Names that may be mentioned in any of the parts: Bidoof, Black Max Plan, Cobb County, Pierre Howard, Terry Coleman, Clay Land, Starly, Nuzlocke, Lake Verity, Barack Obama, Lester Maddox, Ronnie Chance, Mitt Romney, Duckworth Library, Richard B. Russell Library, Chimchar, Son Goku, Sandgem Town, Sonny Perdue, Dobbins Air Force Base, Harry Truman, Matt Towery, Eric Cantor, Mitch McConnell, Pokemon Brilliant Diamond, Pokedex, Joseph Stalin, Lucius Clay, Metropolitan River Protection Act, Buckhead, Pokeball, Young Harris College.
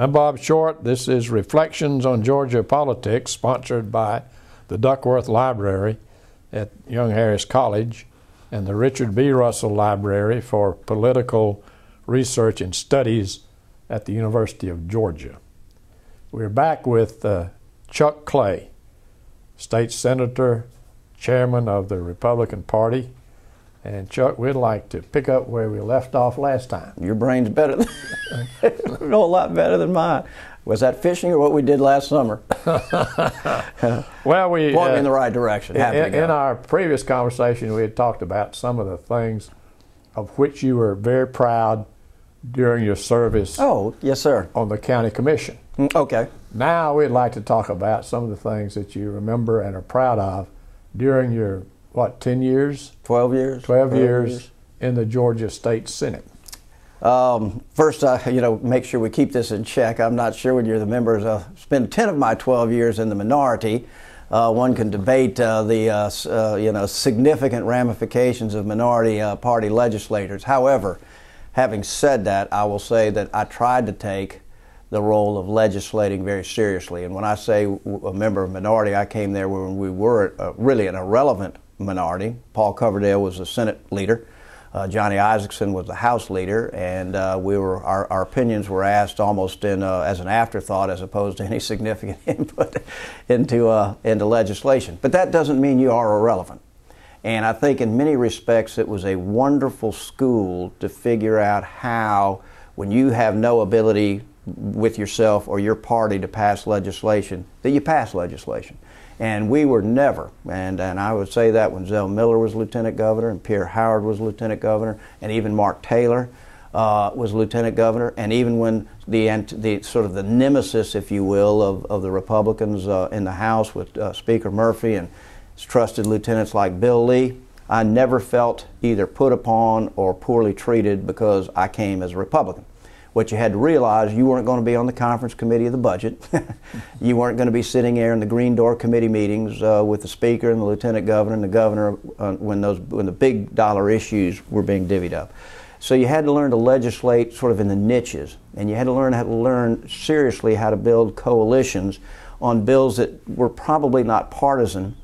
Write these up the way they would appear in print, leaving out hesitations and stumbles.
I'm Bob Short. This is Reflections on Georgia Politics, sponsored by the Duckworth Library at Young Harris College and the Richard B. Russell Library for Political Research and Studies at the University of Georgia. We're back with Chuck Clay, state senator, chairman of the Republican Party. And Chuck, we'd like to pick up where we left off last time. Your brain's better than a whole lot better than mine. Was that fishing or what we did last summer? Well, we pointing in the right direction. In our previous conversation, we had talked about some of the things of which you were very proud during your service. Oh, yes, sir. On the county commission. Okay. Now we'd like to talk about some of the things that you remember and are proud of during your, what, 10 years? 12 years. 12 years in the Georgia State Senate. First, you know, make sure we keep this in check. I'm not sure when you're the members. I've spent 10 of my 12 years in the minority. One can debate you know, significant ramifications of minority party legislators. However, having said that, I will say that I tried to take the role of legislating very seriously. And when I say a member of minority, I came there when we were really an irrelevant minority. Paul Coverdell was the Senate leader. Johnny Isakson was the House leader, and we were, our opinions were asked almost in, as an afterthought, as opposed to any significant input into legislation. But that doesn't mean you are irrelevant. And I think in many respects it was a wonderful school to figure out how, when you have no ability with yourself or your party to pass legislation, that you pass legislation. And we were never, and I would say that when Zell Miller was lieutenant governor and Pierre Howard was lieutenant governor and even Mark Taylor was lieutenant governor, and even when the sort of the nemesis, if you will, of the Republicans in the House with Speaker Murphy and his trusted lieutenants like Bill Lee, I never felt either put upon or poorly treated because I came as a Republican. What you had to realize, you weren't going to be on the conference committee of the budget. You weren't going to be sitting there in the Green Door committee meetings with the speaker and the lieutenant governor and the governor when the big dollar issues were being divvied up. So you had to learn to legislate sort of in the niches, and you had to learn how to seriously how to build coalitions on bills that were probably not partisan,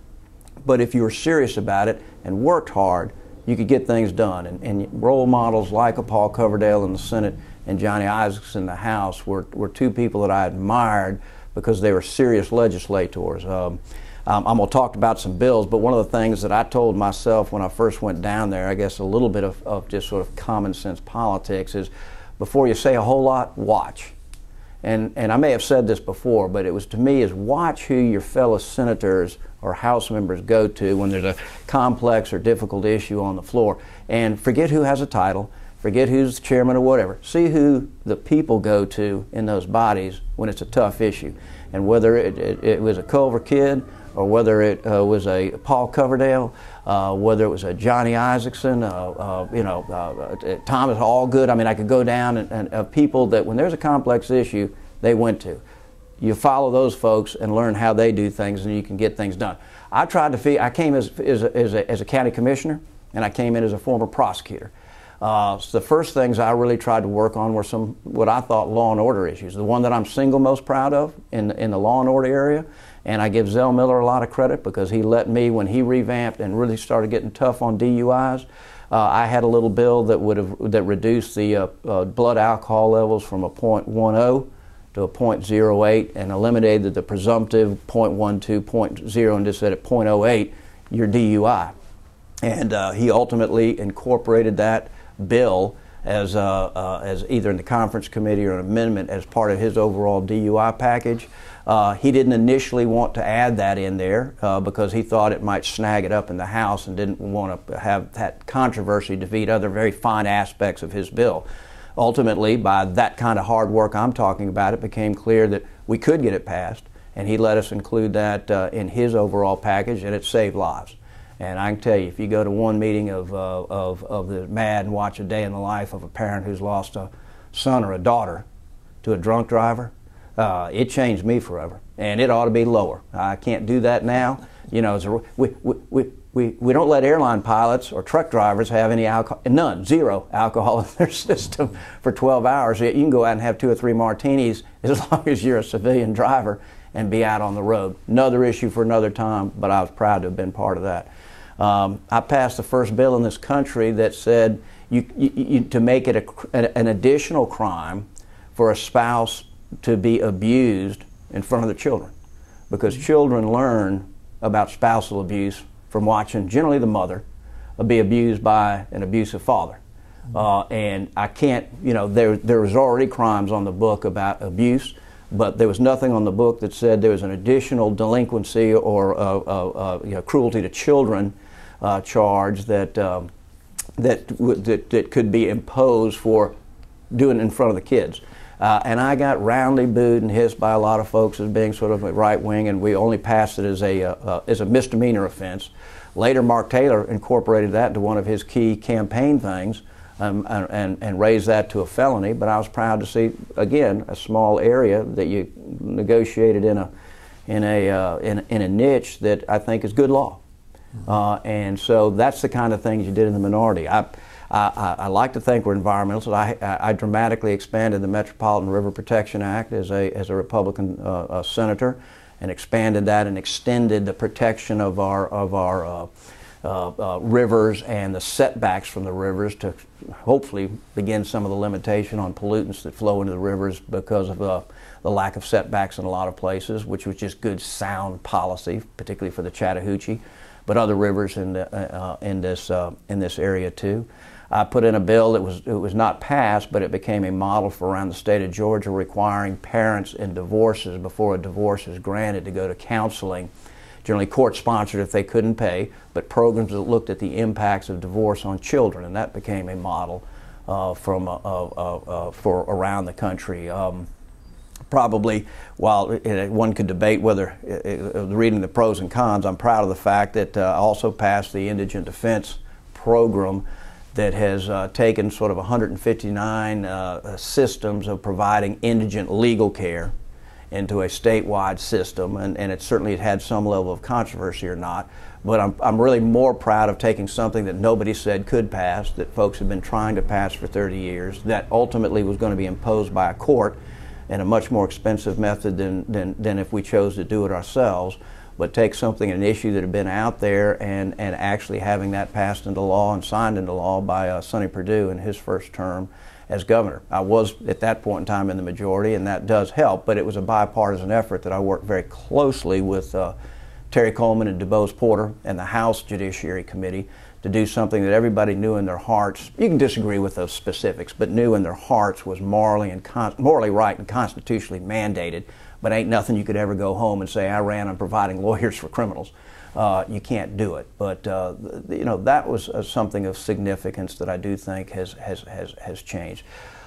but if you were serious about it and worked hard, you could get things done. And role models like a Paul Coverdell in the Senate and Johnny Isakson in the House were two people that I admired because they were serious legislators. I'm going to talk about some bills, but one of the things that I told myself when I first went down there, I guess a little bit of just sort of common sense politics, is before you say a whole lot, watch. And I may have said this before, but it was to me is watch who your fellow senators or House members go to when there's a complex or difficult issue on the floor, and forget who has a title, forget who's the chairman or whatever. See who the people go to in those bodies when it's a tough issue. And whether it was a Culver Kidd, or whether it was a Paul Coverdell, whether it was a Johnny Isakson, you know, Thomas Allgood. I mean, I could go down and people that when there's a complex issue, they went to. You follow those folks and learn how they do things, and you can get things done. I tried to I came as a county commissioner, and I came in as a former prosecutor. So the first things I really tried to work on were some what I thought law and order issues. The one that I'm single most proud of in the law and order area, and I give Zell Miller a lot of credit because he let me, when he revamped and really started getting tough on DUIs, I had a little bill that would have reduced the blood alcohol levels from a 0.10 to a 0.08 and eliminated the presumptive 0.12, 0.0 and just said at 0.08 you're DUI. And he ultimately incorporated that bill as either in the conference committee or an amendment as part of his overall DUI package. He didn't initially want to add that in there because he thought it might snag it up in the House and didn't want to have that controversy defeat other very fine aspects of his bill. Ultimately, by that kind of hard work I'm talking about, it became clear that we could get it passed, and he let us include that in his overall package, and it saved lives. And I can tell you, if you go to one meeting of the MAD and watch a day in the life of a parent who's lost a son or a daughter to a drunk driver, it changed me forever. And it ought to be lower. I can't do that now. You know, We don't let airline pilots or truck drivers have any alcohol, none, zero alcohol in their system for 12 hours. You can go out and have 2 or 3 martinis as long as you're a civilian driver and be out on the road. Another issue for another time, but I was proud to have been part of that. I passed the first bill in this country that said to make it an additional crime for a spouse to be abused in front of the children, because children learn about spousal abuse from watching generally the mother be abused by an abusive father. And I can't, you know, there was already crimes on the book about abuse, but there was nothing on the book that said there was an additional delinquency or you know, cruelty to children charge that, that could be imposed for doing it in front of the kids. And I got roundly booed and hissed by a lot of folks as being sort of a right wing, and we only passed it as a misdemeanor offense. Later, Mark Taylor incorporated that into one of his key campaign things and raised that to a felony. But I was proud to see, again, a small area that you negotiated in a niche that I think is good law. And so that's the kind of things you did in the minority. I like to think we're environmentalists. I dramatically expanded the Metropolitan River Protection Act as a Republican senator, and expanded that and extended the protection of our rivers and the setbacks from the rivers to hopefully begin some of the limitation on pollutants that flow into the rivers because of the lack of setbacks in a lot of places, which was just good sound policy, particularly for the Chattahoochee, but other rivers in this area too. I put in a bill that was not passed, but it became a model for around the state of Georgia, requiring parents in divorces, before a divorce is granted, to go to counseling, generally court-sponsored if they couldn't pay, but programs that looked at the impacts of divorce on children, and that became a model for around the country. Probably, while one could debate whether reading the pros and cons, I'm proud of the fact that I also passed the Indigent Defense Program that has taken sort of 159 systems of providing indigent legal care into a statewide system, and it certainly had some level of controversy or not, but I'm really more proud of taking something that nobody said could pass, that folks have been trying to pass for 30 years, that ultimately was going to be imposed by a court, and a much more expensive method than if we chose to do it ourselves, but take something, an issue that had been out there, and actually having that passed into law and signed into law by Sonny Perdue in his first term as governor. I was at that point in time in the majority, and that does help, but it was a bipartisan effort that I worked very closely with Terry Coleman and DuBose Porter and the House Judiciary Committee to do something that everybody knew in their hearts, you can disagree with those specifics, but knew in their hearts was morally right and constitutionally mandated, but ain't nothing you could ever go home and say, I ran on providing lawyers for criminals. You can't do it. But you know, that was something of significance that I do think has changed.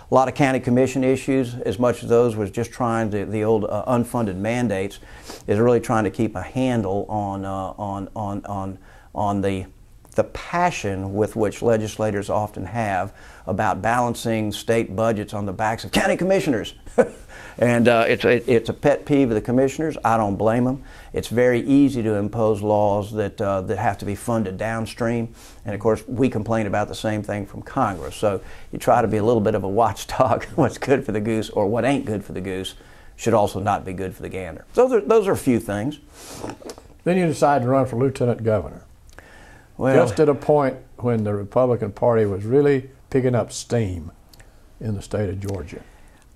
A lot of county commission issues, as much as those was just trying to, the old unfunded mandates, is really trying to keep a handle on the passion with which legislators often have about balancing state budgets on the backs of county commissioners. And it's a pet peeve of the commissioners. I don't blame them. It's very easy to impose laws that, that have to be funded downstream. And of course, we complain about the same thing from Congress. So you try to be a little bit of a watchdog. What's good for the goose or what ain't good for the goose should also not be good for the gander. So those are a few things. Then you decide to run for lieutenant governor. Well, just at a point when the Republican Party was really picking up steam in the state of Georgia.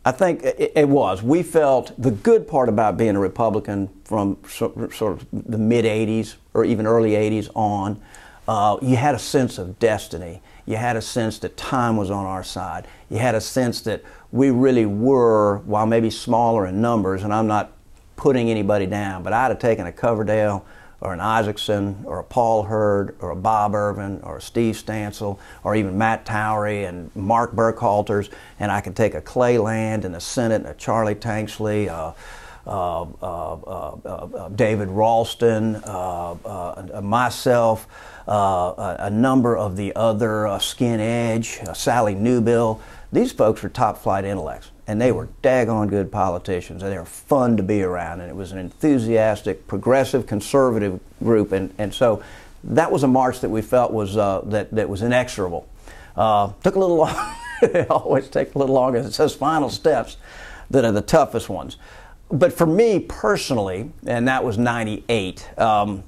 I think it was. We felt the good part about being a Republican from sort of the mid-'80s or even early '80s on, you had a sense of destiny. You had a sense that time was on our side. You had a sense that we really were, while maybe smaller in numbers, and I'm not putting anybody down, but I'd have taken a Coverdell or an Isakson, or a Paul Hurd, or a Bob Irvin, or a Steve Stansel, or even Matt Towery and Mark Burkhalters, and I could take a Clay Land and a Senate and a Charlie Tanksley, David Ralston, myself, a number of the other, Skin Edge, Sally Newbill. These folks were top flight intellects, and they were daggone good politicians, and they were fun to be around, and it was an enthusiastic, progressive, conservative group, and so that was a march that we felt was that was inexorable. Took a little long. It always takes a little longer. It says final steps that are the toughest ones. But for me personally, and that was 98, and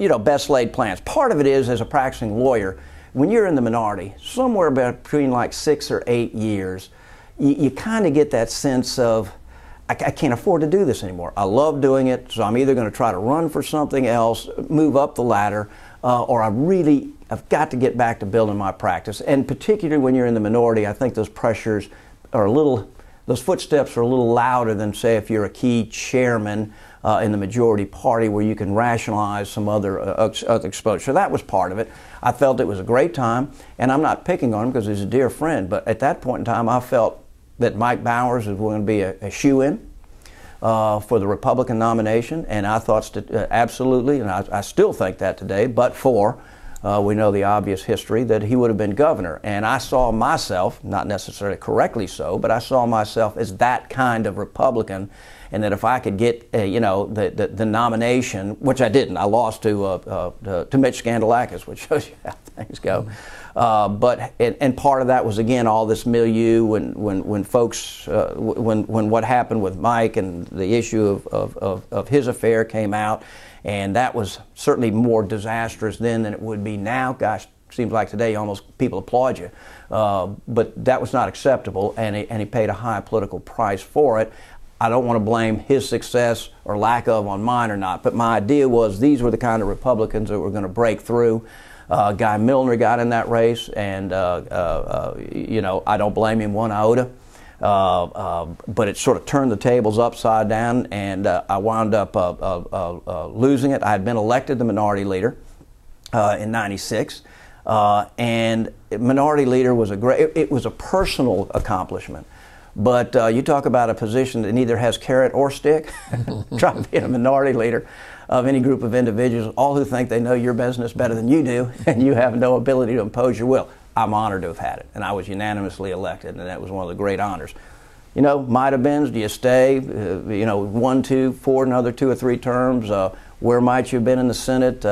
you know, best laid plans. Part of it is, as a practicing lawyer, when you're in the minority, somewhere between like 6 or 8 years, you kind of get that sense of, I can't afford to do this anymore. I love doing it, so I'm either going to try to run for something else, move up the ladder, or I've got to get back to building my practice. And particularly when you're in the minority, I think those pressures are a little, those footsteps are a little louder than, say, if you're a key chairman in the majority party, where you can rationalize some other exposure. So that was part of it. I felt it was a great time, and I'm not picking on him because he's a dear friend, but at that point in time, I felt that Mike Bowers was going to be a shoo-in for the Republican nomination, and I thought absolutely, and I still think that today, but for, we know the obvious history, that he would have been governor. And I saw myself, not necessarily correctly so, but I saw myself as that kind of Republican, and that if I could get, you know, the nomination, which I didn't, I lost to Mitch Scandalakis, which shows you how things go. But part of that was, again, all this milieu when folks, when what happened with Mike and the issue of his affair came out, and that was certainly more disastrous then than it would be now. Gosh, seems like today almost people applaud you, but that was not acceptable, and he paid a high political price for it. I don't want to blame his success or lack of on mine or not, but my idea was these were the kind of Republicans that were going to break through. Guy Milner got in that race, and you know, I don't blame him one iota, but it sort of turned the tables upside down, and I wound up losing it. I had been elected the minority leader in '96, and minority leader was a great. It was a personal accomplishment. But you talk about a position that neither has carrot or stick. Try to be a minority leader of any group of individuals, all who think they know your business better than you do, and you have no ability to impose your will. I'm honored to have had it, and I was unanimously elected, and that was one of the great honors. You know, might have been, do you stay, you know, 1, 2, 4, another 2 or 3 terms? Where might you have been in the Senate?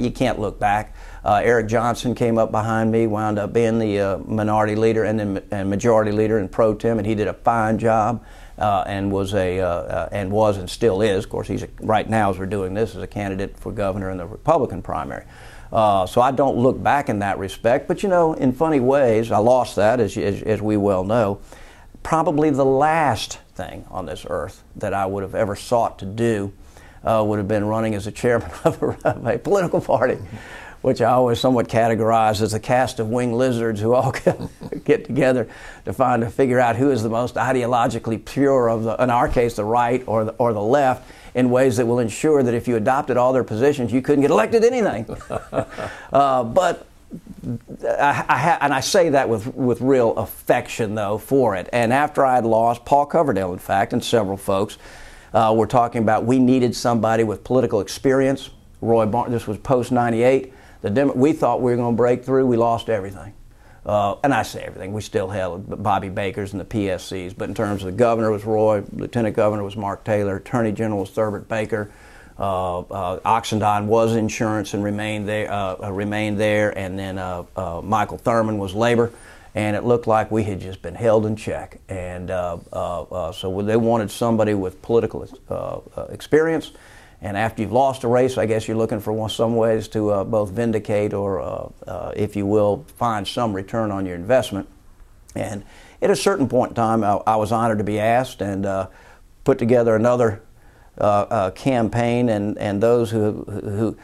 You can't look back. Eric Johnson came up behind me, wound up being the minority leader and majority leader and pro tem, and he did a fine job, and was and still is. Of course, he's right now, as we're doing this, is a candidate for governor in the Republican primary. So I don't look back in that respect. But you know, in funny ways, I lost that, as we well know. Probably the last thing on this earth that I would have ever sought to do would have been running as a chairman of a political party, which I always somewhat categorize as a cast of winged lizards who all get together to figure out who is the most ideologically pure of the, in our case, the right or the left, in ways that will ensure that if you adopted all their positions, you couldn't get elected anything. But I say that with real affection, though, for it. And after I had lost, Paul Coverdell, in fact, and several folks were talking about we needed somebody with political experience. Roy Barnes, this was post 98. We thought we were going to break through. We lost everything. And I say everything. We still held Bobby Baker's and the PSCs. But in terms of the governor was Roy, lieutenant governor was Mark Taylor, attorney general was Thurber Baker. Oxendine was insurance and remained there. And then Michael Thurman was labor. And it looked like we had just been held in check. And so they wanted somebody with political experience. And after you've lost a race, I guess you're looking for some ways to both vindicate or, if you will, find some return on your investment. And at a certain point in time, I was honored to be asked and put together another campaign. And those who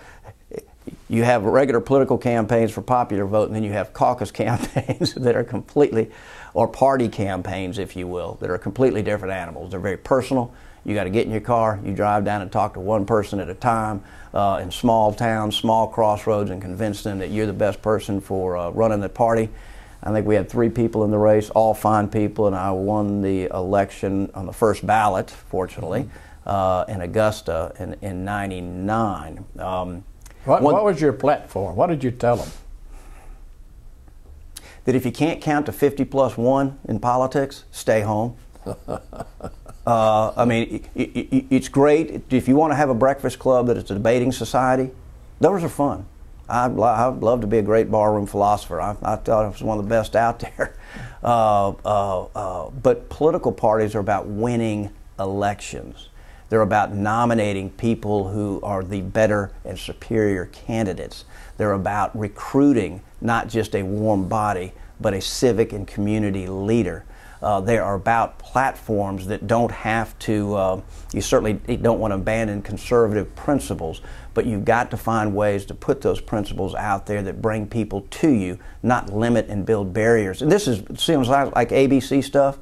you have regular political campaigns for popular vote, and then you have caucus campaigns that are completely, or party campaigns, if you will, that are completely different animals. They're very personal. You got to get in your car, you drive down and talk to one person at a time in small towns, small crossroads, and convince them that you're the best person for running the party. I think we had 3 people in the race, all fine people, and I won the election on the first ballot, fortunately, in Augusta in 99. What was your platform? What did you tell them? That if you can't count to 50 + 1 in politics, stay home. I mean, it's great if you want to have a breakfast club that it's a debating society. those are fun. I'd love to be a great barroom philosopher. I thought I was one of the best out there. But political parties are about winning elections. They're about nominating people who are the better and superior candidates. They're about recruiting not just a warm body, but a civic and community leader. They are about platforms that don't have to, you certainly don't want to abandon conservative principles, but you've got to find ways to put those principles out there that bring people to you, not limit and build barriers. And this is, seems like ABC stuff.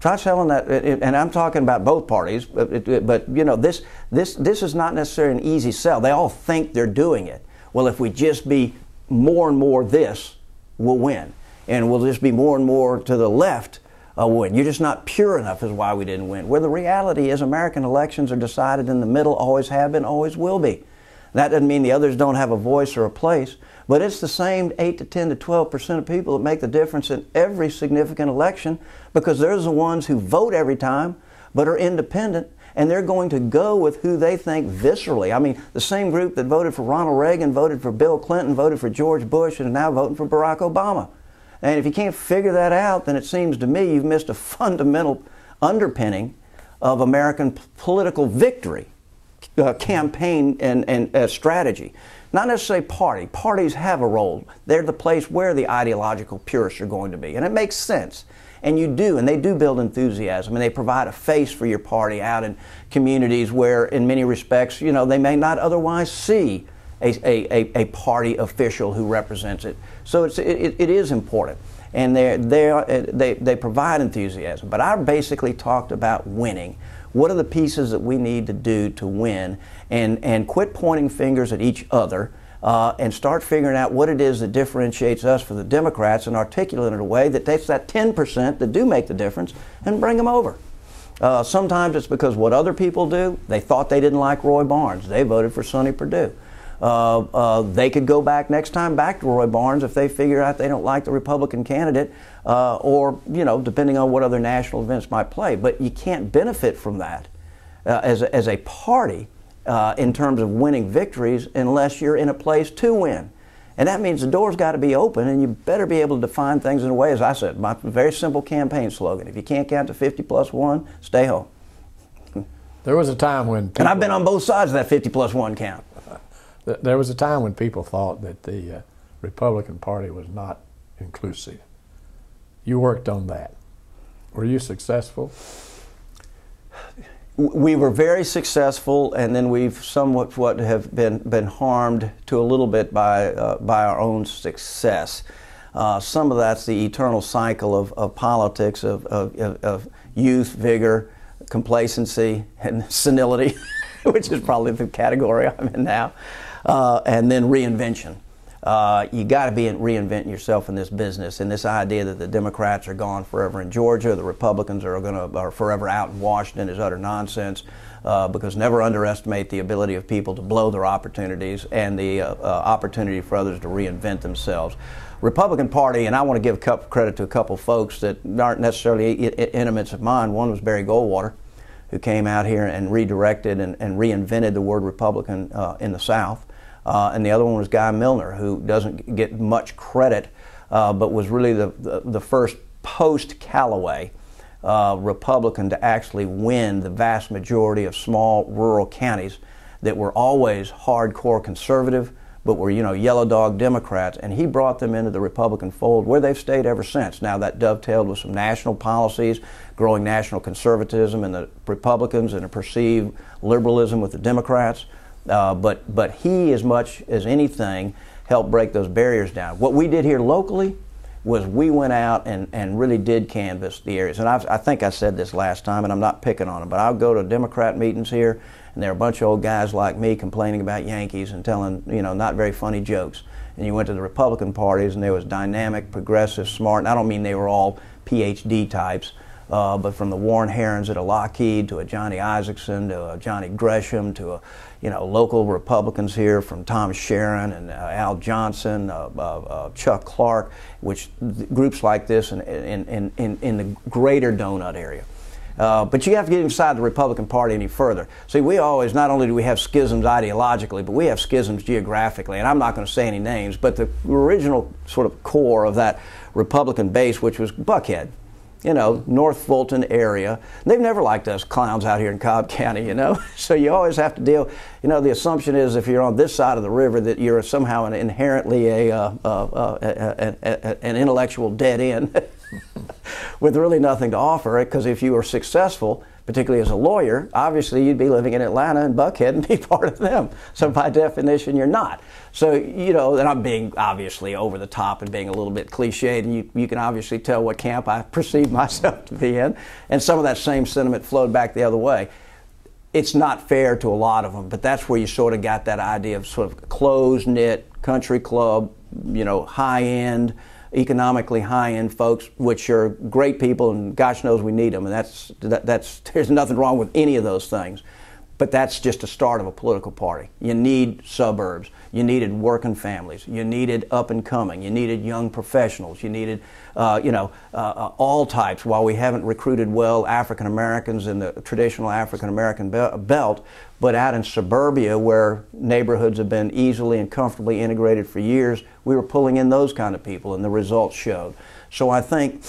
Try selling that, and I'm talking about both parties, but you know, this is not necessarily an easy sell. They all think they're doing it. Well, if we just be more and more this, we'll win. And we'll just be more and more to the left, we'll win. You're just not pure enough is why we didn't win. Where the reality is American elections are decided in the middle, always have been, always will be. That doesn't mean the others don't have a voice or a place, but it's the same 8 to 10 to 12% of people that make the difference in every significant election, because they're the ones who vote every time but are independent, and they're going to go with who they think viscerally. I mean, the same group that voted for Ronald Reagan, voted for Bill Clinton, voted for George Bush, and are now voting for Barack Obama. And if you can't figure that out, then it seems to me you've missed a fundamental underpinning of American political victory, campaign and strategy. Not necessarily party. Parties have a role. They're the place where the ideological purists are going to be. And it makes sense. And you do, and they do build enthusiasm, and they provide a face for your party out in communities where, in many respects, you know, they may not otherwise see a party official who represents it. So it is important. And they provide enthusiasm. But I basically talked about winning. What are the pieces that we need to do to win? And quit pointing fingers at each other and start figuring out what it is that differentiates us from the Democrats and articulate it in a way that takes that 10% that do make the difference and bring them over. Sometimes it's because what other people do, they thought they didn't like Roy Barnes. They voted for Sonny Perdue. They could go back next time back to Roy Barnes if they figure out they don't like the Republican candidate or, you know, depending on what other national events might play. But you can't benefit from that as a party in terms of winning victories unless you're in a place to win. And that means the door's got to be open, and you better be able to define things in a way, as I said, my very simple campaign slogan. If you can't count to 50+1, stay home. There was a time when people... And I've been on both sides of that 50+1 count. There was a time when people thought that the Republican Party was not inclusive. You worked on that. Were you successful? We were very successful, and then we've somewhat have been harmed to a little bit by our own success. Some of that's the eternal cycle of politics, of youth, vigor, complacency, and senility, which is probably the category I'm in now. And then reinvention. You got to be reinventing yourself in this business, and this idea that the Democrats are gone forever in Georgia, the Republicans are forever out in Washington is utter nonsense, because never underestimate the ability of people to blow their opportunities and the opportunity for others to reinvent themselves. Republican Party, and I want to give credit to a couple folks that aren't necessarily intimates of mine. One was Barry Goldwater, who came out here and redirected and reinvented the word Republican in the South. And the other one was Guy Milner, who doesn't get much credit, but was really the first post-Callaway Republican to actually win the vast majority of small rural counties that were always hardcore conservative, but were, you know, yellow dog Democrats, and he brought them into the Republican fold where they've stayed ever since. Now that dovetailed with some national policies, growing national conservatism in the Republicans and a perceived liberalism with the Democrats. But he, as much as anything, helped break those barriers down. What we did here locally was we went out and really did canvass the areas. And I think I said this last time, and I'm not picking on them, but I'll go to Democrat meetings here, and there are a bunch of old guys like me complaining about Yankees and telling, you know, not very funny jokes. And you went to the Republican parties, and there was dynamic, progressive, smart, and I don't mean they were all PhD types, but from the Warren Herons at a Lockheed to a Johnny Isakson to a Johnny Gresham to a, you know, local Republicans here from Tom Sharon and Al Johnson, Chuck Clark, which groups like this in the greater donut area. But you have to get inside the Republican Party any further. See, we always, not only do we have schisms ideologically, but we have schisms geographically. And I'm not going to say any names, but the original sort of core of that Republican base, which was Buckhead, you know, North Fulton area. They've never liked us clowns out here in Cobb County, you know. So you always have to deal, you know, the assumption is if you're on this side of the river that you're somehow an inherently an intellectual dead end with really nothing to offer, because if you were successful, particularly as a lawyer, obviously you'd be living in Atlanta and Buckhead and be part of them. So by definition, you're not. So, you know, and I'm being obviously over the top and being a little bit cliched, and you can obviously tell what camp I perceive myself to be in. And some of that same sentiment flowed back the other way. It's not fair to a lot of them, but that's where you sort of got that idea of sort of close-knit country club, you know, high-end, economically high-end folks, which are great people, and gosh knows we need them, and that's there's nothing wrong with any of those things, but that's just the start of a political party. You need suburbs, you needed working families, you needed up and coming, you needed young professionals, you needed all types. While we haven't recruited well African Americans in the traditional African American belt, but out in suburbia where neighborhoods have been easily and comfortably integrated for years, we were pulling in those kind of people, and the results showed. So I think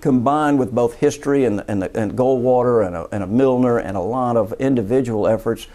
combined with both history and Goldwater and a Milner and a lot of individual efforts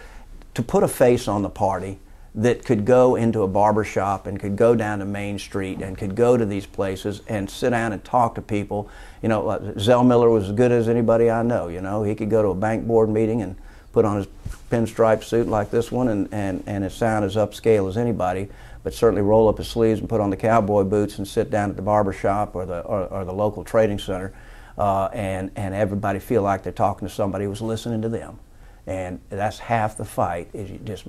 to put a face on the party that could go into a barbershop and could go down to Main Street and could go to these places and sit down and talk to people. You know, Zell Miller was as good as anybody I know, you know. He could go to a bank board meeting and put on his pinstripe suit like this one and it sound as upscale as anybody, but certainly roll up his sleeves and put on the cowboy boots and sit down at the barbershop or the local trading center and everybody feel like they're talking to somebody who's listening to them. And that's half the fight, is you just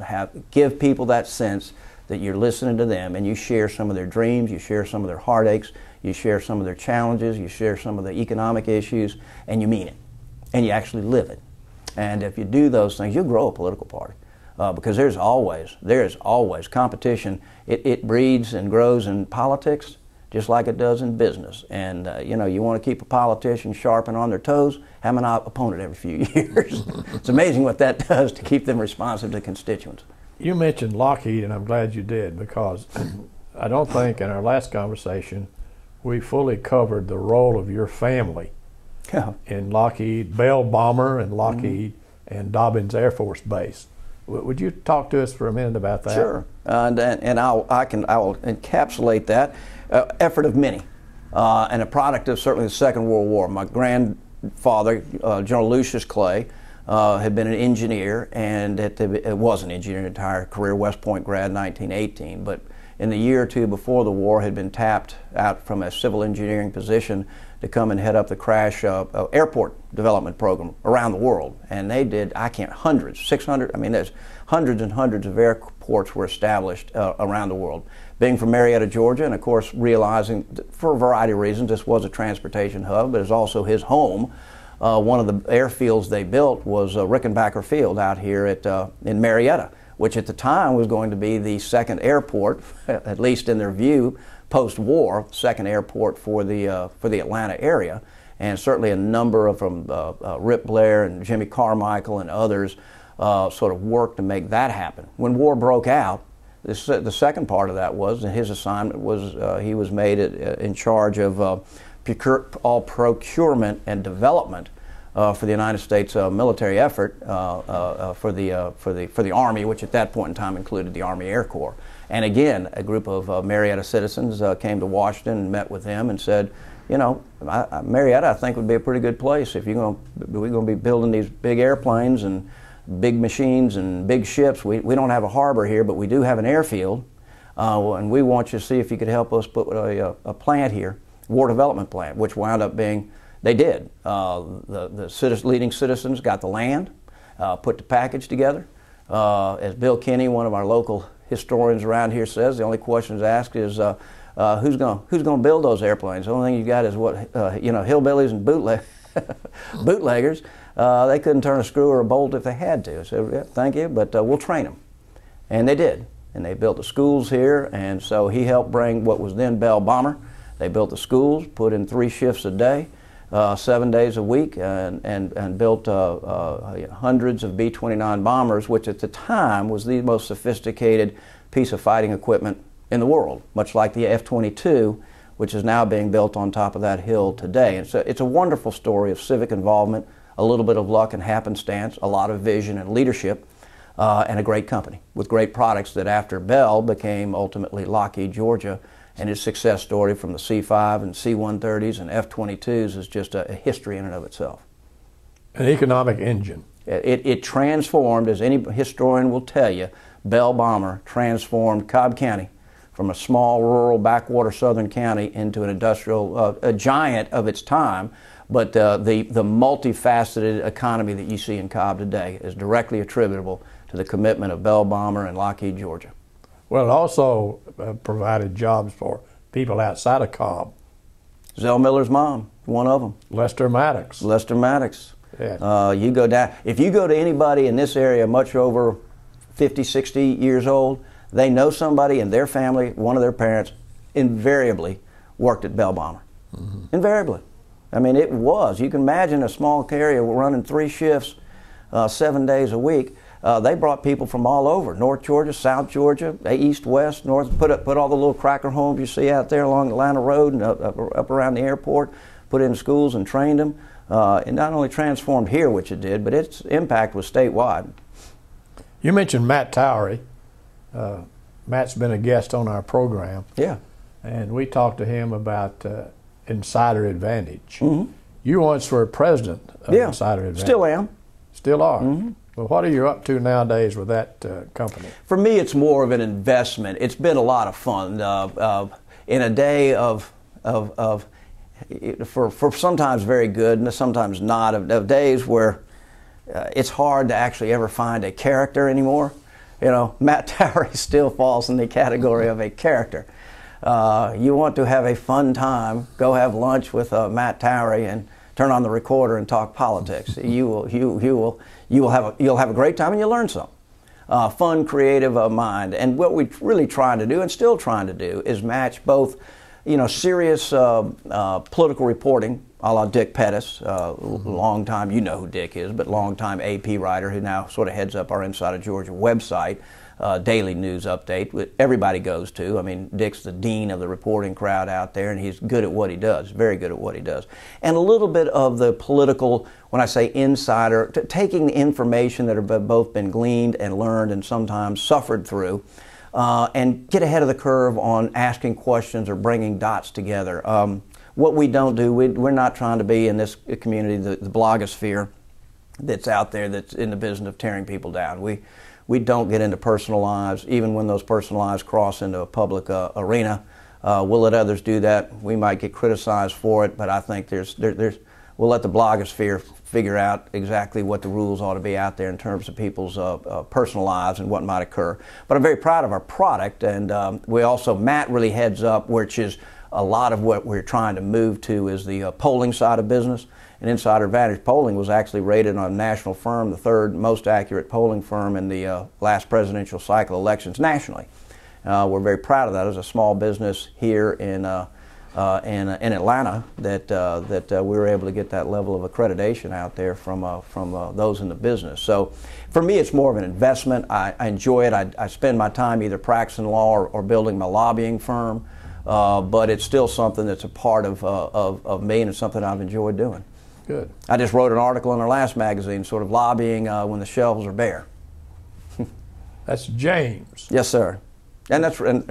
give people that sense that you're listening to them and you share some of their dreams, you share some of their heartaches, you share some of their challenges, you share some of the economic issues, and you mean it. And you actually live it. And if you do those things, you'll grow a political party. Because there is always competition. It breeds and grows in politics just like it does in business. And you know, you want to keep a politician sharp and on their toes, have an opponent every few years. It's amazing what that does to keep them responsive to constituents. You mentioned Lockheed, and I'm glad you did, because I don't think in our last conversation we fully covered the role of your family in Lockheed, Bell Bomber and Lockheed and Dobbins Air Force Base. Would you talk to us for a minute about that? Sure, and I will encapsulate that effort of many, and a product of certainly the Second World War. My grandfather, General Lucius Clay, had been an engineer, and was an engineer his entire career, West Point grad, 1918. But in the year or two before the war, had been tapped out from a civil engineering position to come and head up the crash airport development program around the world. And they did, I can't, hundreds, 600, I mean, there's hundreds and hundreds of airports were established around the world. Being from Marietta, Georgia, and of course realizing for a variety of reasons this was a transportation hub, but it's also his home. One of the airfields they built was Rickenbacker Field out here at in Marietta, which at the time was going to be the second airport, at least in their view, post-war, second airport for the Atlanta area, and certainly a number of them, Rip Blair and Jimmy Carmichael and others, sort of worked to make that happen. When war broke out, the second part of that was, and his assignment was, he was made in charge of all procurement and development for the United States military effort for the Army, which at that point in time included the Army Air Corps. And again, a group of Marietta citizens came to Washington and met with him and said, you know, Marietta, I think, would be a pretty good place if we're going to be building these big airplanes and big machines and big ships. We don't have a harbor here, but we do have an airfield, and we want you to see if you could help us put a plant here, war development plant, which wound up being, they did. The leading citizens got the land, put the package together. As Bill Kinney, one of our local historians around here, says, the only questions asked is who's going to build those airplanes. The only thing you got is what you know, hillbillies and bootleggers. They couldn't turn a screw or a bolt if they had to. So yeah, thank you, but we'll train them, and they did. And they built the schools here, and so he helped bring what was then Bell Bomber. They built the schools, put in 3 shifts a day. 7 days a week and built hundreds of B-29 bombers, which at the time was the most sophisticated piece of fighting equipment in the world, much like the F-22, which is now being built on top of that hill today. And so it's a wonderful story of civic involvement, a little bit of luck and happenstance, a lot of vision and leadership, and a great company with great products that after Bell became ultimately Lockheed Georgia, and its success story from the C-5 and C-130s and F-22s is just a history in and of itself. An economic engine. It transformed, as any historian will tell you, Bell Bomber transformed Cobb County from a small, rural, backwater southern county into an industrial, a giant of its time. But the multifaceted economy that you see in Cobb today is directly attributable to the commitment of Bell Bomber and Lockheed Georgia. Well, it also provided jobs for people outside of Cobb. Zell Miller's mom, one of them. Lester Maddox. Lester Maddox. Yeah. You go down, if you go to anybody in this area much over 50, 60 years old, they know somebody in their family, one of their parents, invariably worked at Bell Bomber. Mm-hmm. Invariably. I mean, it was. You can imagine a small area running 3 shifts, 7 days a week. They brought people from all over, North Georgia, South Georgia, east, west, north, put all the little cracker homes you see out there along Atlanta Road and up around the airport, put in schools and trained them. It not only transformed here, which it did, but its impact was statewide. You mentioned Matt Towery. Matt's been a guest on our program. Yeah. And we talked to him about Insider Advantage. Mm-hmm. You once were president of Insider Advantage. Still am. Still are. Mm-hmm. Well, what are you up to nowadays with that company? For me, it's more of an investment. It's been a lot of fun. In a day of for sometimes very good and sometimes not, of days where it's hard to actually ever find a character anymore. You know, Matt Towery still falls in the category of a character. You want to have a fun time, go have lunch with Matt Towery and turn on the recorder and talk politics. You'll have a great time and you'll learn something. Fun, creative mind. And what we're really trying to do and still trying to do is match both, you know, serious political reporting, a la Dick Pettis, long time, you know who Dick is, but long time AP writer who now sort of heads up our Insider Georgia website, daily news update, everybody goes to. I mean, Dick's the dean of the reporting crowd out there, and he's good at what he does, very good at what he does. And a little bit of the political, when I say insider, taking the information that have both been gleaned and learned and sometimes suffered through, and get ahead of the curve on asking questions or bringing dots together. What we don't do, we're not trying to be in this community, the blogosphere that's out there that's in the business of tearing people down. We don't get into personal lives, even when those personal lives cross into a public arena. We'll let others do that. We might get criticized for it, but I think we'll let the blogosphere figure out exactly what the rules ought to be out there in terms of people's personal lives and what might occur. But I'm very proud of our product, and we also, Matt really heads up, which is a lot of what we're trying to move to is the polling side of business. And Insider Advantage polling was actually rated on a national firm, the third most accurate polling firm in the last presidential cycle elections nationally. We're very proud of that as a small business here in Atlanta that we were able to get that level of accreditation out there from those in the business. So for me, it's more of an investment. I enjoy it. I spend my time either practicing law or building my lobbying firm. But it's still something that's a part of me, and it's something I've enjoyed doing. Good. I just wrote an article in our last magazine, sort of lobbying when the shelves are bare. That's James. Yes, sir. And that's I'm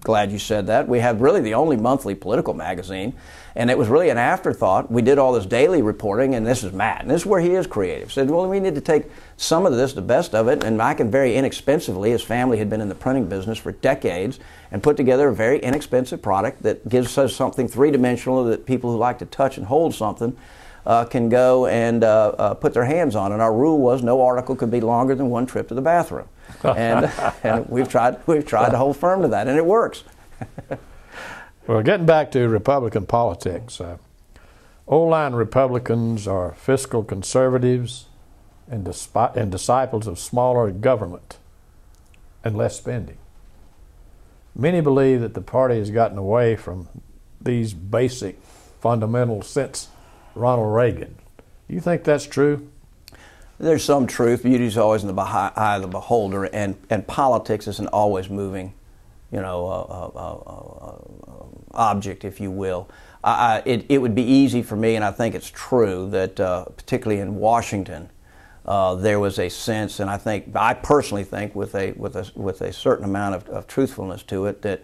glad you said that. We have really the only monthly political magazine, and it was really an afterthought. We did all this daily reporting, and this is Matt, and this is where he is creative. Said, well, we need to take some of this, the best of it, and I can very inexpensively, his family had been in the printing business for decades, and put together a very inexpensive product that gives us something three-dimensional that people who like to touch and hold something can go and put their hands on. And our rule was no article could be longer than one trip to the bathroom. And we've tried to hold firm to that, and it works. Well, getting back to Republican politics, old-line Republicans are fiscal conservatives and disciples of smaller government and less spending. Many believe that the party has gotten away from these basic fundamental since Ronald Reagan. You think that's true? There's some truth. Beauty's always in the eye of the beholder, and politics is an always moving, you know, object, if you will. It would be easy for me, and I think it's true, that particularly in Washington, there was a sense, and I personally think, with a certain amount of truthfulness to it, that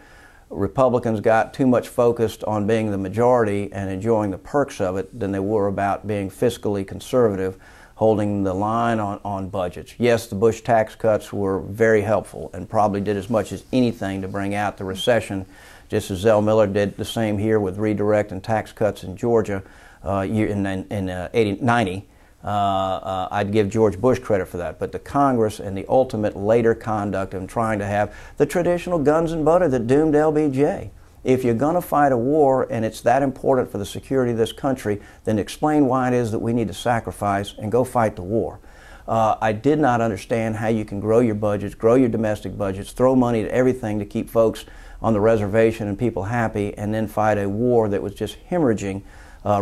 Republicans got too much focused on being the majority and enjoying the perks of it than they were about being fiscally conservative, holding the line on budgets. Yes, the Bush tax cuts were very helpful and probably did as much as anything to bring out the recession, just as Zell Miller did the same here with redirect and tax cuts in Georgia in 90. I'd give George Bush credit for that, but the Congress and the ultimate later conduct of trying to have the traditional guns and butter that doomed LBJ. If you're going to fight a war and it's that important for the security of this country, then explain why it is that we need to sacrifice and go fight the war. I did not understand how you can grow your budgets, grow your domestic budgets, throw money at everything to keep folks on the reservation and people happy, and then fight a war that was just hemorrhaging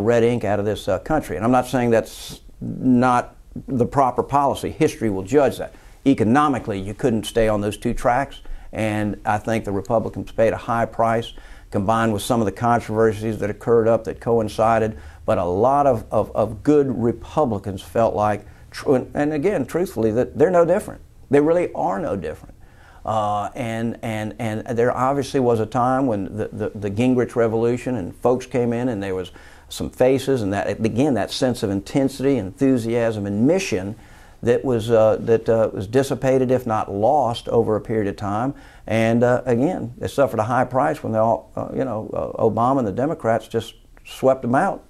red ink out of this country. And I'm not saying that's not the proper policy. History will judge that. Economically, you couldn't stay on those two tracks, and I think the Republicans paid a high price, combined with some of the controversies that occurred up that coincided. But a lot of good Republicans felt like, and again, truthfully, that they're no different. They really are no different. And there obviously was a time when the Gingrich Revolution and folks came in, and there was some faces, and that, again, that sense of intensity, enthusiasm, and mission that was dissipated, if not lost, over a period of time. And again, they suffered a high price when they all, Obama and the Democrats just swept them out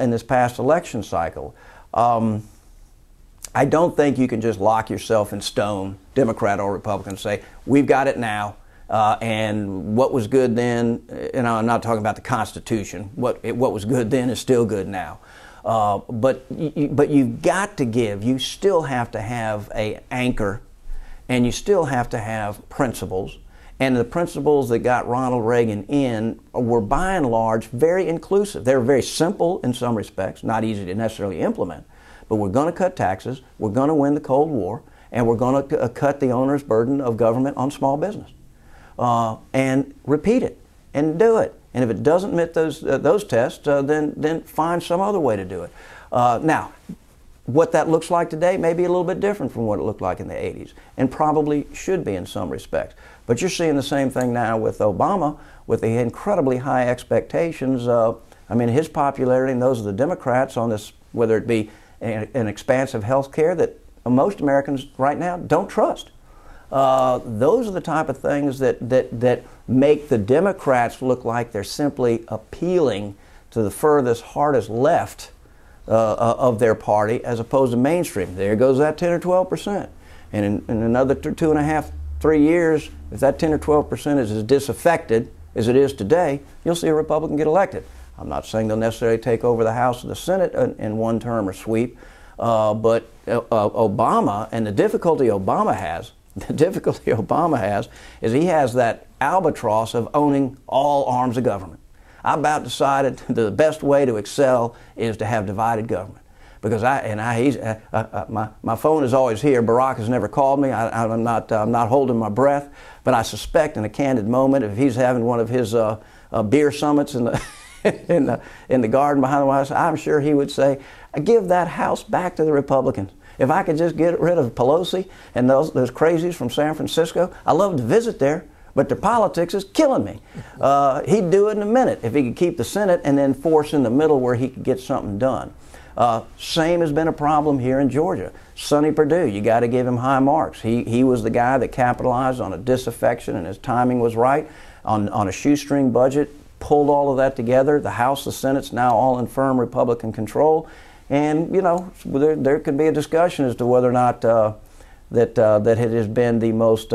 in this past election cycle. I don't think you can just lock yourself in stone, Democrat or Republican, and say, we've got it now. And what was good then, and I'm not talking about the Constitution, what was good then is still good now. But you've got to give, you still have to have an anchor, and you still have to have principles. And the principles that got Ronald Reagan in were by and large very inclusive. They were very simple in some respects, not easy to necessarily implement. But we're going to cut taxes, we're going to win the Cold War, and we're going to cut the onerous burden of government on small business. And repeat it, and do it. And if it doesn't meet those tests, then find some other way to do it. Now, what that looks like today may be a little bit different from what it looked like in the 80s, and probably should be in some respects. But you're seeing the same thing now with Obama, with the incredibly high expectations. I mean, his popularity and those of the Democrats on this, whether it be an expansive health care that most Americans right now don't trust. Those are the type of things that make the Democrats look like they're simply appealing to the furthest, hardest left of their party, as opposed to mainstream. There goes that 10 or 2%. And in another 2.5, 3 years, if that 10 or 2% is as disaffected as it is today, you'll see a Republican get elected. I'm not saying they'll necessarily take over the House or the Senate in one term or sweep, but Obama, and the difficulty Obama has is he has that albatross of owning all arms of government. I about decided the best way to excel is to have divided government, because my phone is always here. Barack has never called me. I'm not holding my breath, but I suspect in a candid moment, if he's having one of his beer summits in the in the garden behind the White House, I'm sure he would say, "Give that House back to the Republicans. If I could just get rid of Pelosi and those crazies from San Francisco, I love to visit there, but their politics is killing me." He'd do it in a minute if he could keep the Senate and then force in the middle where he could get something done. Same has been a problem here in Georgia. Sonny Perdue, you got to give him high marks. He was the guy that capitalized on a disaffection, and his timing was right on a shoestring budget, pulled all of that together. The House, the Senate's now all in firm Republican control. And, you know, there could be a discussion as to whether or not that it has been the most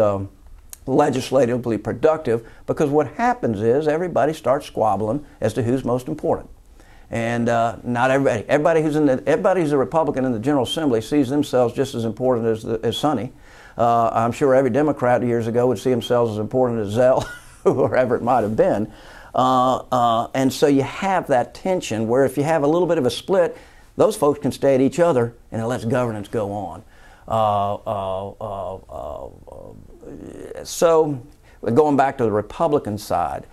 legislatively productive, because what happens is everybody starts squabbling as to who's most important. And not everybody. Everybody who's a Republican in the General Assembly sees themselves just as important as Sonny. I'm sure every Democrat years ago would see themselves as important as Zell, whoever it might have been. And so you have that tension where if you have a little bit of a split, those folks can stay at each other and it lets governance go on. So going back to the Republican side,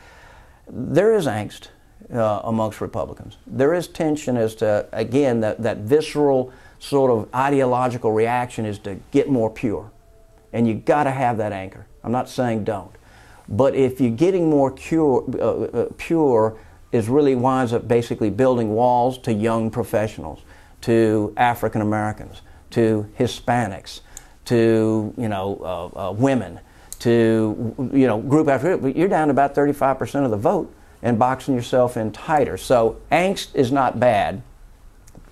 there is angst amongst Republicans. There is tension as to, again, that visceral sort of ideological reaction is to get more pure. And you got to have that anchor. I'm not saying don't. But if you're getting more pure is really winds up basically building walls to young professionals, to African Americans, to Hispanics, to women, to group after group. You're down to about 35% of the vote and boxing yourself in tighter. So angst is not bad,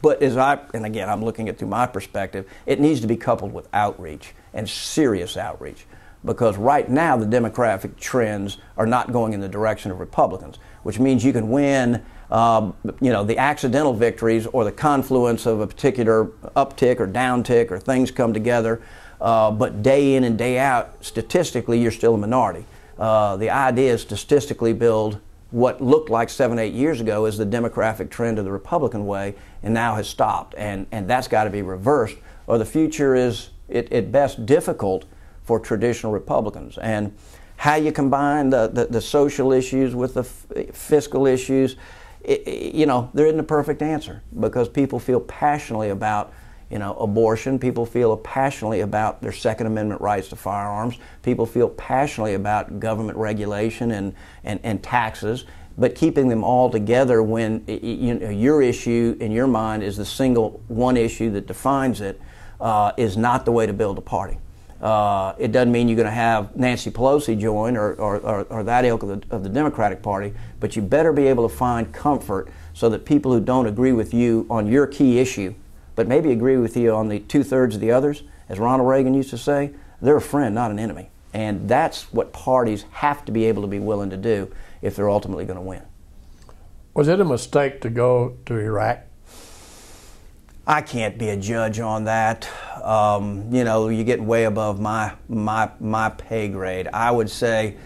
but as and again I'm looking at it through my perspective, it needs to be coupled with outreach and serious outreach. Because right now the demographic trends are not going in the direction of Republicans, which means you can win, the accidental victories or the confluence of a particular uptick or downtick or things come together, but day in and day out, statistically, you're still a minority. The idea is to statistically build what looked like 7-8 years ago as the demographic trend of the Republican way and now has stopped, and that's got to be reversed, or the future is at best difficult for traditional Republicans. And how you combine the social issues with the fiscal issues, there isn't a perfect answer, because people feel passionately about abortion, people feel passionately about their Second Amendment rights to firearms, people feel passionately about government regulation and taxes, but keeping them all together when your issue in your mind is the single one issue that defines it is not the way to build a party. It doesn't mean you're going to have Nancy Pelosi join or that ilk of the Democratic Party, but you better be able to find comfort so that people who don't agree with you on your key issue, but maybe agree with you on the 2/3 of the others, as Ronald Reagan used to say, they're a friend, not an enemy. And that's what parties have to be able to be willing to do if they're ultimately going to win. Was it a mistake to go to Iraq? I can't be a judge on that. You get way above my pay grade. I would say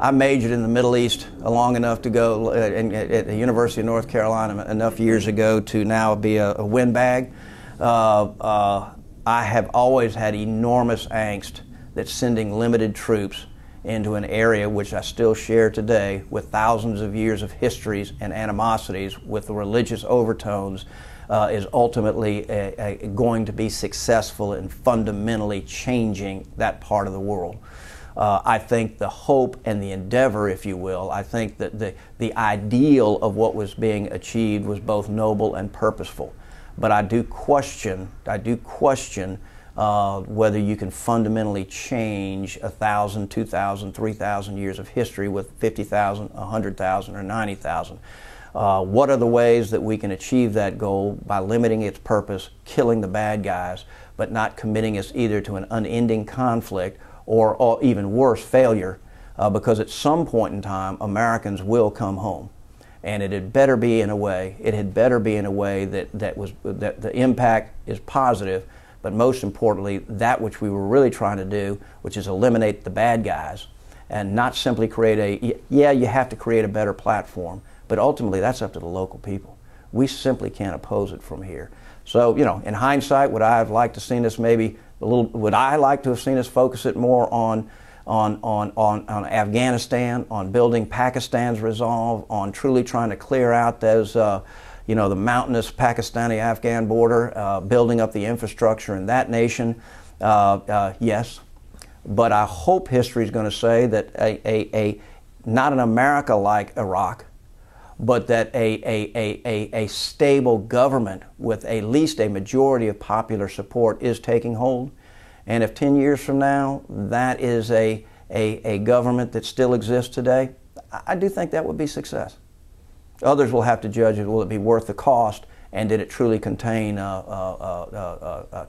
I majored in the Middle East long enough to go at the University of North Carolina enough years ago to now be a windbag. I have always had enormous angst that sending limited troops into an area which I still share today with thousands of years of histories and animosities with the religious overtones is ultimately going to be successful in fundamentally changing that part of the world. I think the hope and the endeavor, if you will, I think that the ideal of what was being achieved was both noble and purposeful. But I do question whether you can fundamentally change 1,000, 2,000, 3,000 years of history with 50,000, 100,000, or 90,000. What are the ways that we can achieve that goal by limiting its purpose, killing the bad guys, but not committing us either to an unending conflict or even worse, failure, because at some point in time, Americans will come home. And it had better be in a way, that the impact is positive, but most importantly, that which we were really trying to do, which is eliminate the bad guys and not simply create a, yeah, you have to create a better platform, but ultimately, that's up to the local people. We simply can't oppose it from here. So, in hindsight, would I have liked to seen us maybe a little? Would I like to have seen us focus it more on Afghanistan, on building Pakistan's resolve, on truly trying to clear out those, the mountainous Pakistani-Afghan border, building up the infrastructure in that nation? Yes, but I hope history is going to say that not an America like Iraq, but that a stable government with at least a majority of popular support is taking hold. And if 10 years from now that is a government that still exists today, I do think that would be success. Others will have to judge it. Will it be worth the cost, and did it truly contain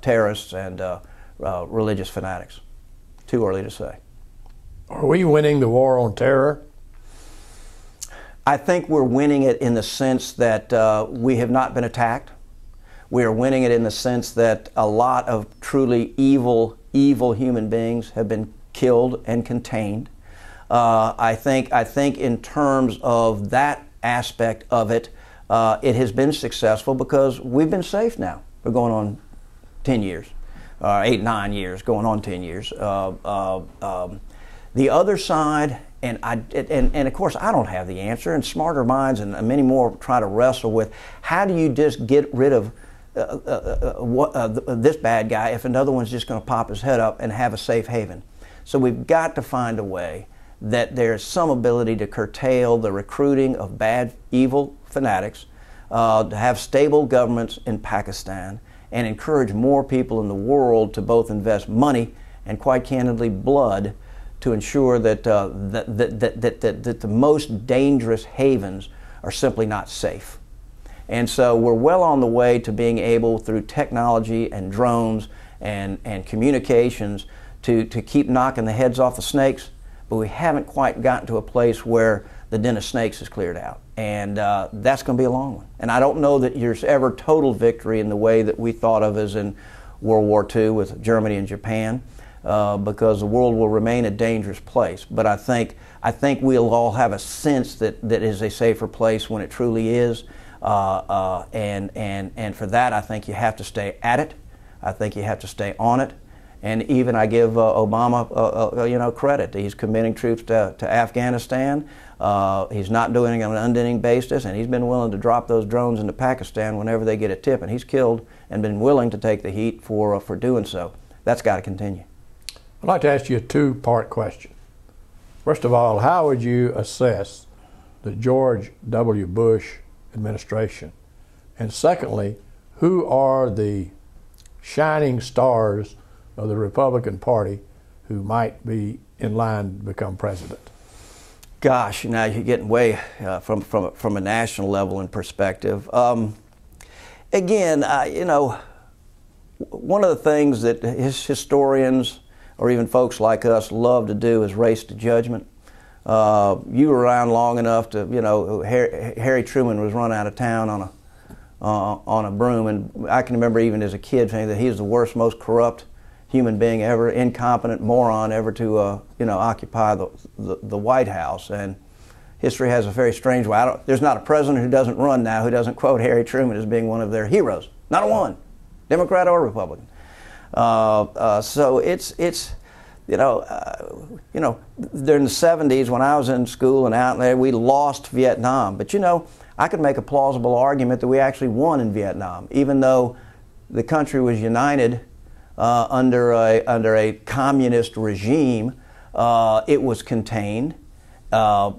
terrorists and religious fanatics? Too early to say. Are we winning the war on terror? I think we're winning it in the sense that we have not been attacked. We are winning it in the sense that a lot of truly evil human beings have been killed and contained. I think in terms of that aspect of it, it has been successful because we've been safe now. We're going on 10 years, 8, 9 years, going on 10 years. The other side, and of course I don't have the answer, and smarter minds and many more try to wrestle with how do you just get rid of this bad guy if another one's just going to pop his head up and have a safe haven. So we've got to find a way that there's some ability to curtail the recruiting of bad, evil fanatics, to have stable governments in Pakistan, and encourage more people in the world to both invest money and, quite candidly, blood to ensure that, that the most dangerous havens are simply not safe. And so we're well on the way to being able, through technology and drones and communications, to keep knocking the heads off the snakes, but we haven't quite gotten to a place where the den of snakes is cleared out. And that's going to be a long one. And I don't know that there's ever total victory in the way that we thought of as in World War II with Germany and Japan, because the world will remain a dangerous place. But I think we'll all have a sense that that is a safer place when it truly is. And for that, I think you have to stay at it. I think you have to stay on it. And even I give Obama, you know, credit. He's committing troops to Afghanistan. He's not doing it on an unending basis, and he's been willing to drop those drones into Pakistan whenever they get a tip. And he's killed and been willing to take the heat for doing so. That's got to continue. I'd like to ask you a two-part question. First of all, how would you assess the George W. Bush administration? And secondly, who are the shining stars of the Republican Party who might be in line to become president? Gosh, now you're getting way from a national level in perspective. Again, you know, one of the things that historians or even folks like us love to do is race to judgment. You were around long enough to, you know, Harry Truman was run out of town on a broom, and I can remember even as a kid saying that he was the worst, most corrupt human being ever, incompetent moron ever to you know, occupy the White House. And history has a very strange way. There's not a president who doesn't run now who doesn't quote Harry Truman as being one of their heroes. Not a one, Democrat or Republican. So it's you know, during the 70s when I was in school and out there, we lost Vietnam. But you know, I could make a plausible argument that we actually won in Vietnam, even though the country was united. Under a communist regime, it was contained. Yeah,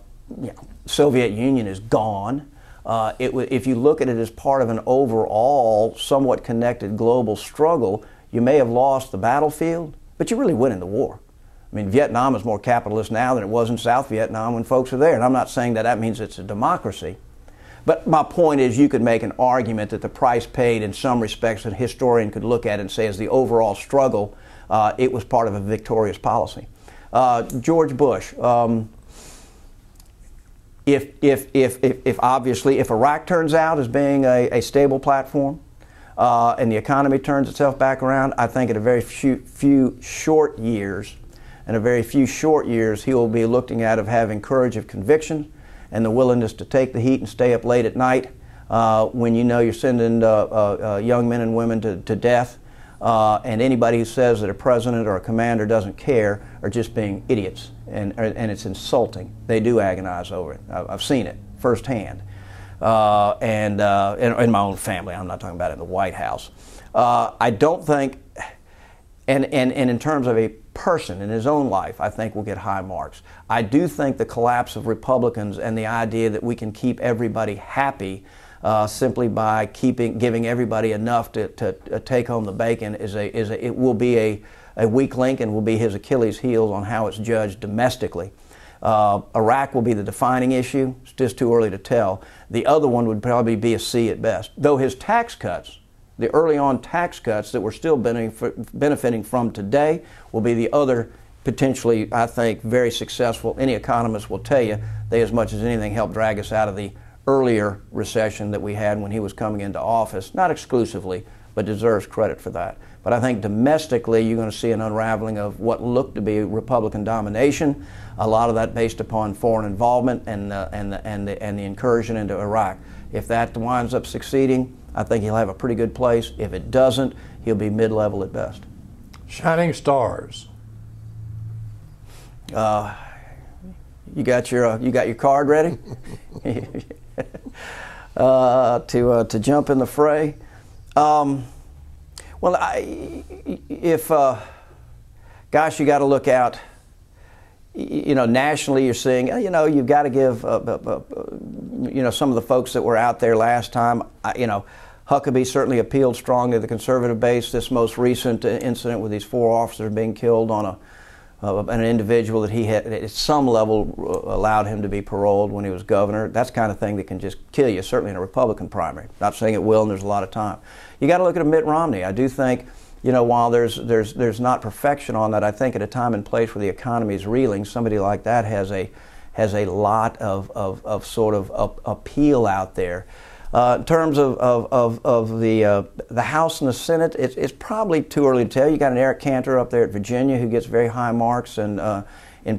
Soviet Union is gone. If you look at it as part of an overall, somewhat connected global struggle, you may have lost the battlefield, but you really win in the war. I mean, Vietnam is more capitalist now than it was in South Vietnam when folks were there, and I'm not saying that that means it's a democracy. But my point is, you could make an argument that the price paid in some respects that a historian could look at and say, as the overall struggle, it was part of a victorious policy. George Bush, if Iraq turns out as being a stable platform and the economy turns itself back around, I think in a very few short years, he will be looking at of having courage of conviction and the willingness to take the heat and stay up late at night when you know you're sending young men and women to death. And anybody who says that a president or a commander doesn't care are just being idiots, and it's insulting. They do agonize over it. I've seen it firsthand, and in my own family. I'm not talking about it in the White House. I don't think, and in terms of a person in his own life, I think will get high marks. I do think the collapse of Republicans and the idea that we can keep everybody happy simply by giving everybody enough to take home the bacon it will be a weak link and will be his Achilles heel on how it's judged domestically. Iraq will be the defining issue. It's just too early to tell. The other one would probably be a C at best, though his tax cuts, the early on tax cuts that we're still benefiting from today, will be the other potentially, I think, very successful. Any economist will tell you they, as much as anything, helped drag us out of the earlier recession that we had when he was coming into office. Not exclusively, but deserves credit for that. But I think domestically you're going to see an unraveling of what looked to be Republican domination, a lot of that based upon foreign involvement and the incursion into Iraq. If that winds up succeeding, I think he'll have a pretty good place. If it doesn't, he'll be mid-level at best. Shining stars. You got your card ready to jump in the fray. Well, you got to look out. You know, nationally, you're seeing. You know, you've got to give. You know, some of the folks that were out there last time. You know, Huckabee certainly appealed strongly to the conservative base. This most recent incident with these four officers being killed on an individual that he had at some level allowed him to be paroled when he was governor. That's the kind of thing that can just kill you, certainly in a Republican primary. Not saying it will, and there's a lot of time. You got to look at Mitt Romney. I do think, you know, while there's not perfection on that, I think at a time and place where the economy is reeling, somebody like that has a lot of sort of appeal out there. In terms of the House and the Senate, it's probably too early to tell. You got an Eric Cantor up there at Virginia who gets very high marks in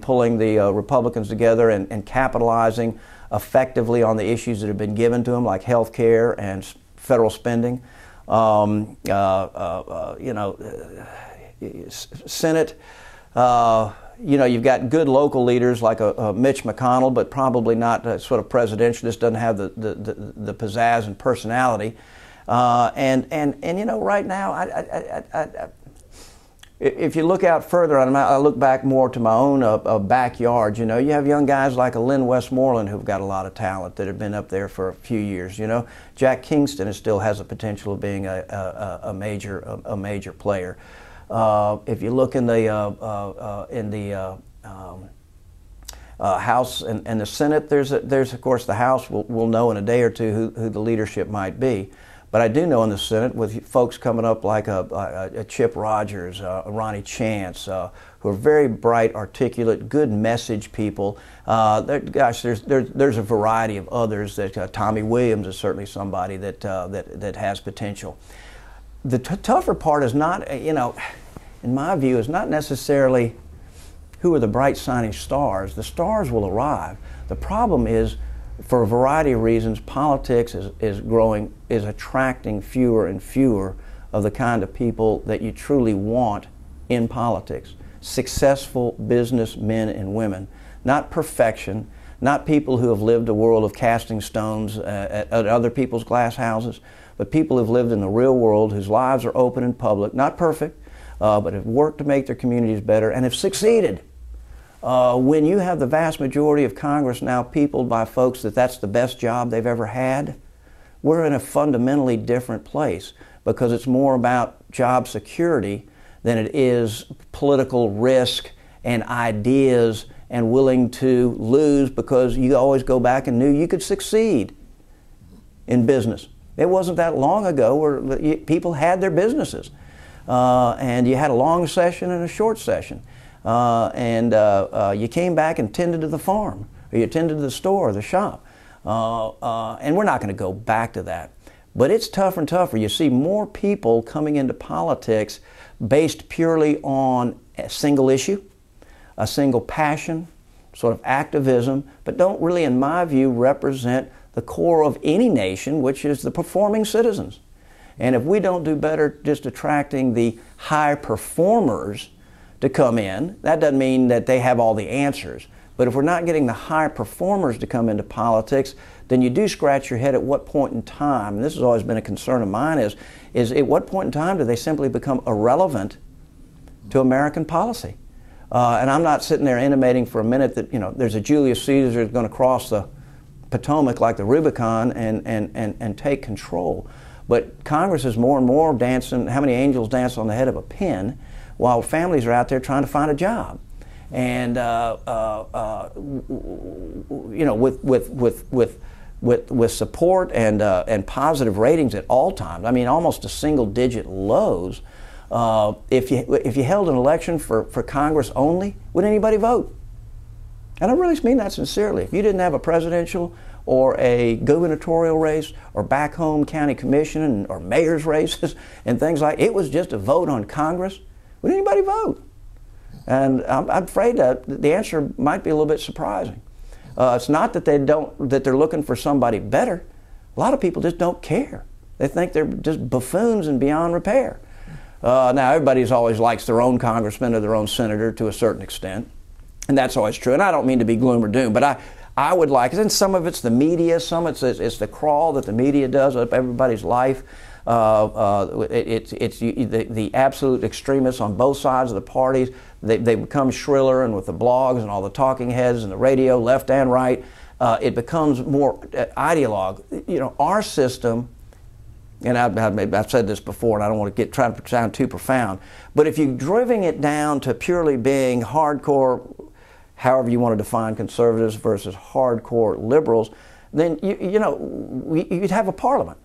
pulling the Republicans together and capitalizing effectively on the issues that have been given to him, like health care and federal spending. Senate. You know, you've got good local leaders like a Mitch McConnell, but probably not sort of presidential. Just doesn't have the pizzazz and personality. And you know, right now, if you look out further, I look back more to my own backyard. You know, you have young guys like a Lynn Westmoreland who've got a lot of talent that have been up there for a few years. You know, Jack Kingston still has the potential of being a major player. If you look in the House and the Senate, there's of course the House will know in a day or two who the leadership might be, but I do know in the Senate with folks coming up like a Chip Rogers, Ronnie Chance, who are very bright, articulate, good message people. There's a variety of others that Tommy Williams is certainly somebody that has potential. The tougher part is not, you know, in my view, is not necessarily who are the bright shining stars. The stars will arrive. The problem is, for a variety of reasons, politics is attracting fewer and fewer of the kind of people that you truly want in politics. Successful businessmen and women, not perfection, not people who have lived a world of casting stones at other people's glass houses, but people who've lived in the real world, whose lives are open and public, not perfect, but have worked to make their communities better and have succeeded. When you have the vast majority of Congress now peopled by folks that's the best job they've ever had, we're in a fundamentally different place because it's more about job security than it is political risk and ideas and willing to lose because you always go back and knew you could succeed in business. It wasn't that long ago where people had their businesses, and you had a long session and a short session, and you came back and tended to the farm, or you tended to the store, or the shop, and we're not going to go back to that. But it's tougher and tougher. You see more people coming into politics based purely on a single issue, a single passion, sort of activism, but don't really, in my view, represent the core of any nation, which is the performing citizens. And if we don't do better just attracting the high performers to come in, that doesn't mean that they have all the answers. But if we're not getting the high performers to come into politics, then you do scratch your head at what point in time, and this has always been a concern of mine, is at what point in time do they simply become irrelevant to American policy? And I'm not sitting there intimating for a minute that, you know, there's a Julius Caesar who's going to cross the Potomac like the Rubicon and take control. But Congress is more and more dancing, how many angels dance on the head of a pin, while families are out there trying to find a job. And, you know, with support and positive ratings at all times, I mean, almost to single digit lows, if you held an election for Congress only, would anybody vote? And I really mean that sincerely. If you didn't have a presidential or a gubernatorial race, or back home county commission and, or mayor's races and things like. It was just a vote on Congress. Would anybody vote? And I'm afraid that the answer might be a little bit surprising. It's not that they're looking for somebody better. A lot of people just don't care. They think they're just buffoons and beyond repair. Now, everybody always likes their own congressman or their own senator to a certain extent, and that's always true. And I don't mean to be gloom or doom, but I would like it. And some of it's the media, some of it's the crawl that the media does up everybody's life. It's the absolute extremists on both sides of the parties. They become shriller, and with the blogs and all the talking heads and the radio, left and right, it becomes more ideologue. You know, our system, and I've said this before, and I don't want to try to sound too profound, but if you're driving it down to purely being hardcore, however you want to define conservatives versus hardcore liberals, then you'd have a parliament.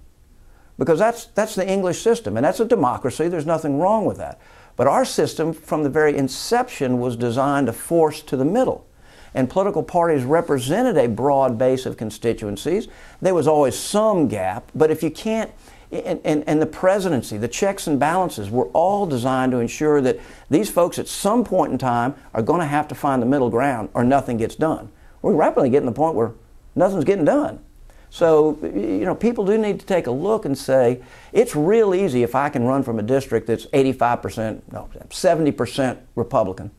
Because that's the English system, and that's a democracy. There's nothing wrong with that. But our system, from the very inception, was designed to force to the middle. And political parties represented a broad base of constituencies. There was always some gap, but if you can't, and the presidency, the checks and balances were all designed to ensure that these folks at some point in time are going to have to find the middle ground or nothing gets done. We're rapidly getting to the point where nothing's getting done. So, you know, people do need to take a look and say, it's real easy if I can run from a district that's 70% Republican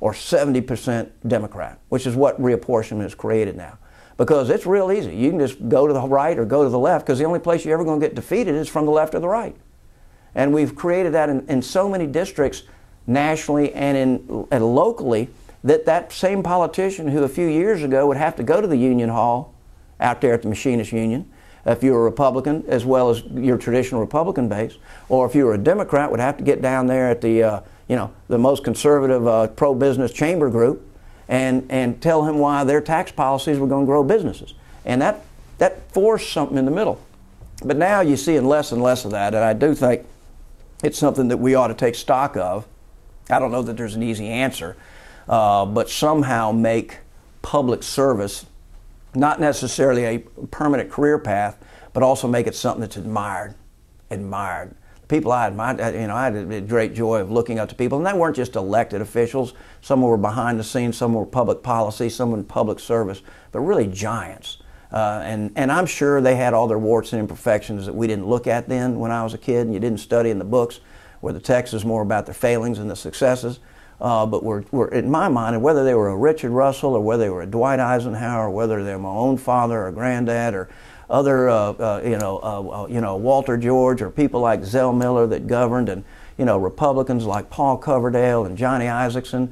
or 70% Democrat, which is what reapportionment is created now. Because it's real easy. You can just go to the right or go to the left, because the only place you're ever going to get defeated is from the left or the right. And we've created that in so many districts nationally and, locally that same politician who a few years ago would have to go to the Union Hall out there at the Machinist Union, if you were a Republican, as well as your traditional Republican base, or if you were a Democrat, would have to get down there at the, the most conservative pro-business chamber group, and tell him why their tax policies were going to grow businesses, and that forced something in the middle. But now you see less and less of that, and I do think it's something that we ought to take stock of. I don't know that there's an easy answer, but somehow make public service not necessarily a permanent career path, but also make it something that's admired. The people I admired, I had a great joy of looking up to people, and they weren't just elected officials. Some were behind the scenes, some were public policy, some were in public service, but really giants. And I'm sure they had all their warts and imperfections that we didn't look at then when I was a kid, and you didn't study in the books, where the text is more about their failings and the successes. But we're, in my mind, and whether they were a Richard Russell or whether they were a Dwight Eisenhower, or whether they were my own father or granddad or other, Walter George, or people like Zell Miller that governed, and, Republicans like Paul Coverdell and Johnny Isakson,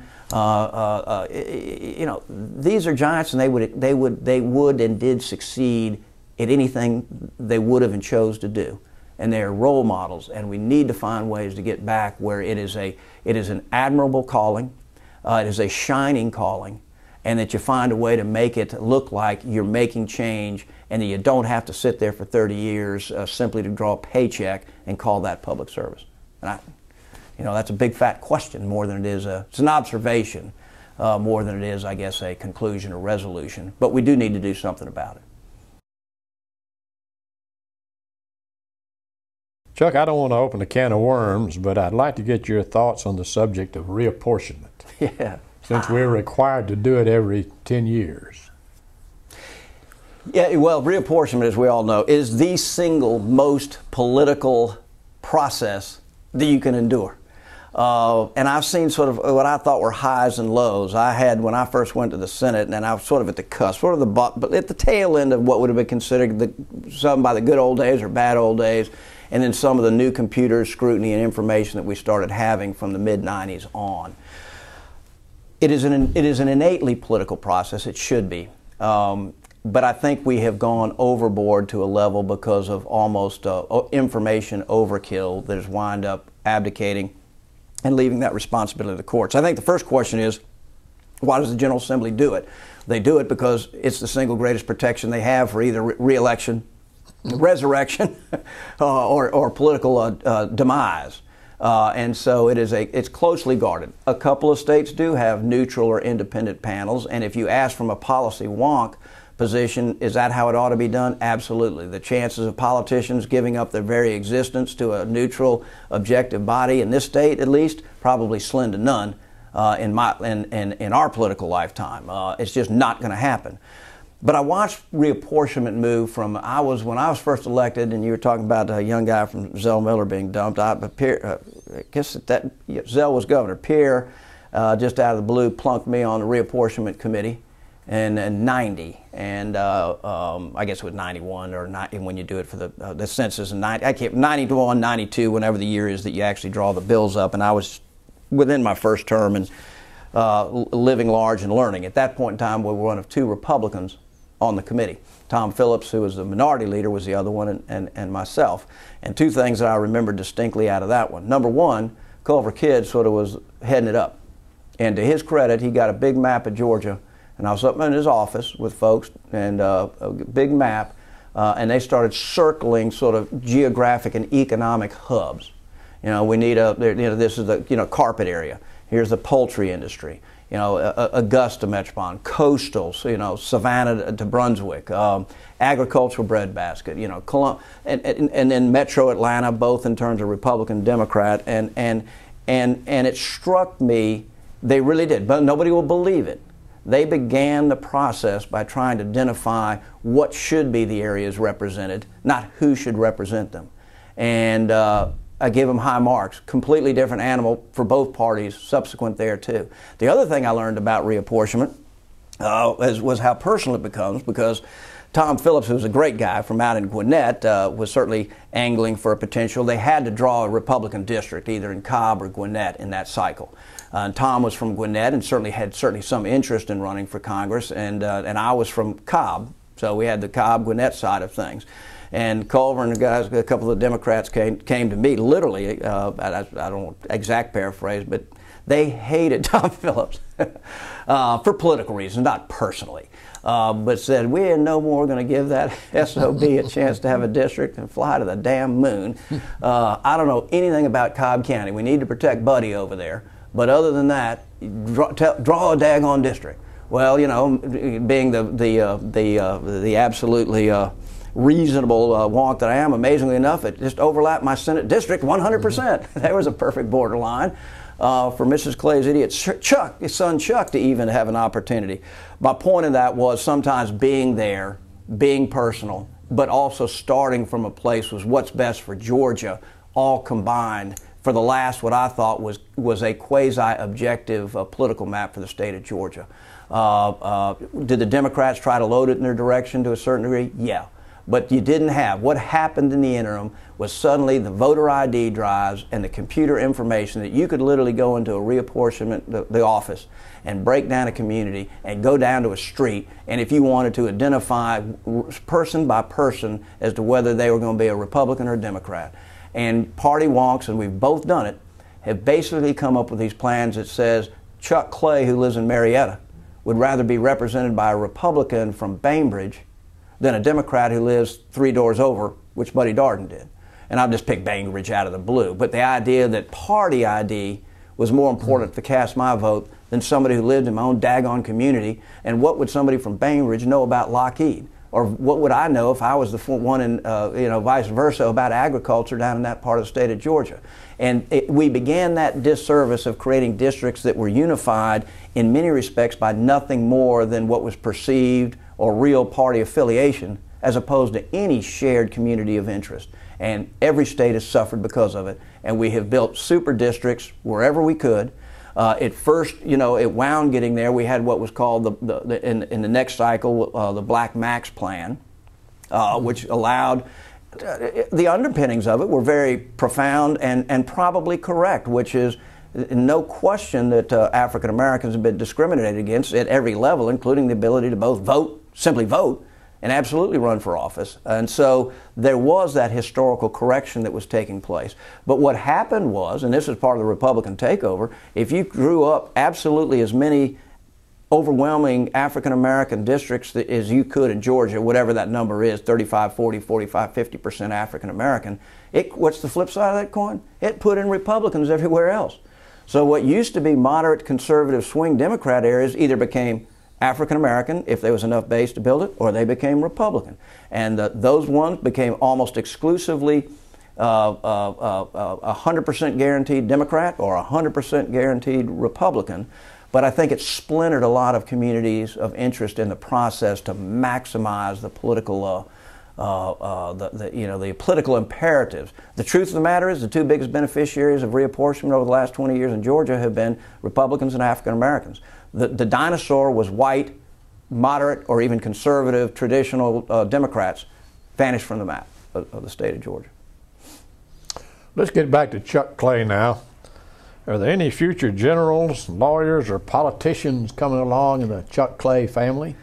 these are giants, and they would and did succeed at anything they would have and chose to do. And they are role models, and we need to find ways to get back where it is an admirable calling, it is a shining calling, and that you find a way to make it look like you're making change, and that you don't have to sit there for 30 years simply to draw a paycheck and call that public service. And that's a big fat question more than it is it's an observation more than it is, I guess, a conclusion or resolution. But we do need to do something about it. Chuck, I don't want to open a can of worms, but I'd like to get your thoughts on the subject of reapportionment. Yeah. Since we're required to do it every 10 years. Yeah, well, reapportionment, as we all know, is the single most political process that you can endure. And I've seen sort of what I thought were highs and lows. I had, when I first went to the Senate, and I was sort of at the cusp, sort of the bottom, but at the tail end of what would have been considered some by the good old days or bad old days, and then some of the new computer scrutiny and information that we started having from the mid-90s on. It is an innately political process. It should be. But I think we have gone overboard to a level because of almost information overkill that has wound up abdicating and leaving that responsibility to the courts. I think the first question is, why does the General Assembly do it? They do it because it's the single greatest protection they have for either re-election, resurrection, or political demise, and so it's closely guarded. A couple of states do have neutral or independent panels, and if you ask from a policy wonk, position. Is that how it ought to be done? Absolutely. The chances of politicians giving up their very existence to a neutral, objective body in this state, at least, probably slim to none in our political lifetime. It's just not going to happen. But I watched reapportionment move from when I was first elected, and you were talking about a young guy from Zell Miller being dumped. I guess that Zell was governor. Pierre, just out of the blue, plunked me on the reapportionment committee. And 90, and I guess it was 91 or 90, when you do it for the census, and 90, I can't, 91, 92, whenever the year is that you actually draw the bills up. And I was within my first term and living large and learning. At that point in time, we were one of two Republicans on the committee. Tom Phillips, who was the minority leader, was the other one, and myself. And two things that I remember distinctly out of that one. Number one, Culver Kidd sort of was heading it up. And to his credit, he got a big map of Georgia. And I was up in his office with folks, and a big map, and they started circling sort of geographic and economic hubs. You know, we need this is the, carpet area. Here's the poultry industry. You know, Augusta Metropolitan, coastal, you know, Savannah to Brunswick, agricultural breadbasket, you know, and then Metro Atlanta, both in terms of Republican, Democrat, and it struck me, they really did, but nobody will believe it. They began the process by trying to identify what should be the areas represented, not who should represent them. And I give them high marks. Completely different animal for both parties subsequent there, too. The other thing I learned about reapportionment was how personal it becomes, because Tom Phillips, who's a great guy from out in Gwinnett, was certainly angling for a potential. They had to draw a Republican district, either in Cobb or Gwinnett, in that cycle. Tom was from Gwinnett and certainly had some interest in running for Congress, and I was from Cobb, so we had the Cobb-Gwinnett side of things. And Culver and the guys, a couple of the Democrats came to me, literally, I don't want to exact paraphrase, but they hated Tom Phillips for political reasons, not personally. But said, we are no more going to give that SOB a chance to have a district and fly to the damn moon. I don't know anything about Cobb County. We need to protect Buddy over there. But other than that, draw a daggone district. Well, you know, being the absolutely reasonable wonk that I am, amazingly enough, it just overlapped my Senate district 100%. That was a perfect borderline. For Mrs. Clay's idiot Chuck, his son Chuck, to even have an opportunity. My point of that was sometimes being there, being personal, but also starting from a place was what's best for Georgia, all combined for the last, what I thought was a quasi-objective political map for the state of Georgia. Did the Democrats try to load it in their direction to a certain degree? Yeah. But you didn't have. What happened in the interim was suddenly the voter ID drives and the computer information that you could literally go into a reapportionment, the office, and break down a community and go down to a street, and if you wanted to identify person by person as to whether they were going to be a Republican or a Democrat. And party wonks, and we've both done it, have basically come up with these plans that says Chuck Clay, who lives in Marietta, would rather be represented by a Republican from Bainbridge than a Democrat who lives three doors over, which Buddy Darden did. And I'll just pick Bainbridge out of the blue. But the idea that party ID was more important to cast my vote than somebody who lived in my own daggone community. And what would somebody from Bainbridge know about Lockheed? Or what would I know if I was the one in, vice versa, about agriculture down in that part of the state of Georgia? And we began that disservice of creating districts that were unified in many respects by nothing more than what was perceived or real party affiliation, as opposed to any shared community of interest. And every state has suffered because of it. And we have built super districts wherever we could. At first, you know, it wound getting there. We had what was called, in the next cycle, the Black Max Plan, which allowed, the underpinnings of it were very profound and probably correct, which is no question that African Americans have been discriminated against at every level, including the ability to both vote, simply vote, and absolutely run for office. And so there was that historical correction that was taking place. But what happened was, and this is part of the Republican takeover, if you drew up absolutely as many overwhelming African American districts as you could in Georgia, whatever that number is, 35, 40, 45, 50% African American, what's the flip side of that coin? It put in Republicans everywhere else. So what used to be moderate, conservative, swing Democrat areas either became African American if there was enough base to build it, or they became Republican. And those ones became almost exclusively 100% guaranteed Democrat or 100% guaranteed Republican. But I think it splintered a lot of communities of interest in the process to maximize the political the political imperatives. The truth of the matter is the two biggest beneficiaries of reapportionment over the last 20 years in Georgia have been Republicans and African Americans. The dinosaur was white, moderate, or even conservative, traditional Democrats vanished from the map of the state of Georgia. Let's get back to Chuck Clay now. Are there any future generals, lawyers, or politicians coming along in the Chuck Clay family?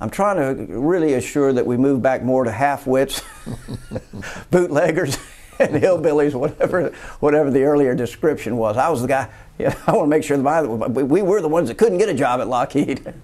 I'm trying to really assure that we move back more to half-wits, bootleggers, and hillbillies, whatever the earlier description was. I was the guy, yeah, I want to make sure that we were the ones that couldn't get a job at Lockheed.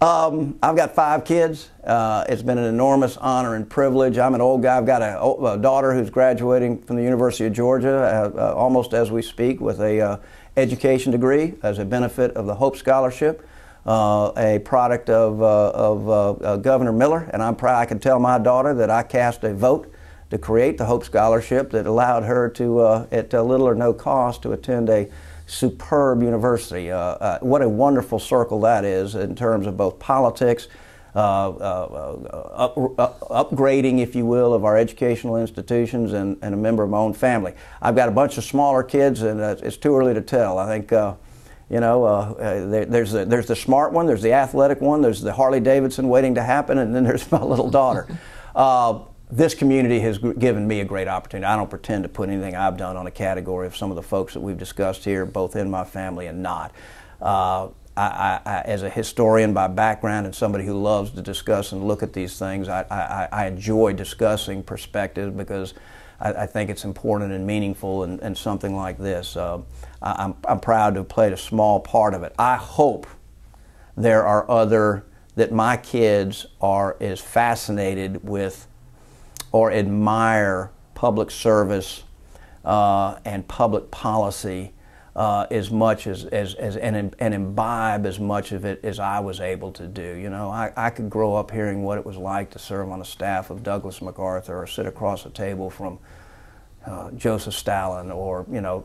I've got 5 kids. It's been an enormous honor and privilege. I'm an old guy. I've got a daughter who's graduating from the University of Georgia almost as we speak with a education degree as a benefit of the HOPE Scholarship. A product of Governor Miller, and I'm proud. I can tell my daughter that I cast a vote to create the HOPE Scholarship that allowed her to, at little or no cost, to attend a superb university. What a wonderful circle that is in terms of both politics, upgrading, if you will, of our educational institutions, and a member of my own family. I've got a bunch of smaller kids, and it's too early to tell. I think. You know, there's the smart one, there's the athletic one, there's the Harley Davidson waiting to happen, and then there's my little daughter. This community has given me a great opportunity. I don't pretend to put anything I've done on a category of some of the folks that we've discussed here, both in my family and not. I as a historian by background and somebody who loves to discuss and look at these things, I enjoy discussing perspectives because I think it's important and meaningful, and something like this. I'm proud to have played a small part of it. I hope there are that my kids are as fascinated with or admire public service and public policy as much and imbibe as much of it as I was able to do. You know, I could grow up hearing what it was like to serve on a staff of Douglas MacArthur, or sit across a table from Joseph Stalin, or you know,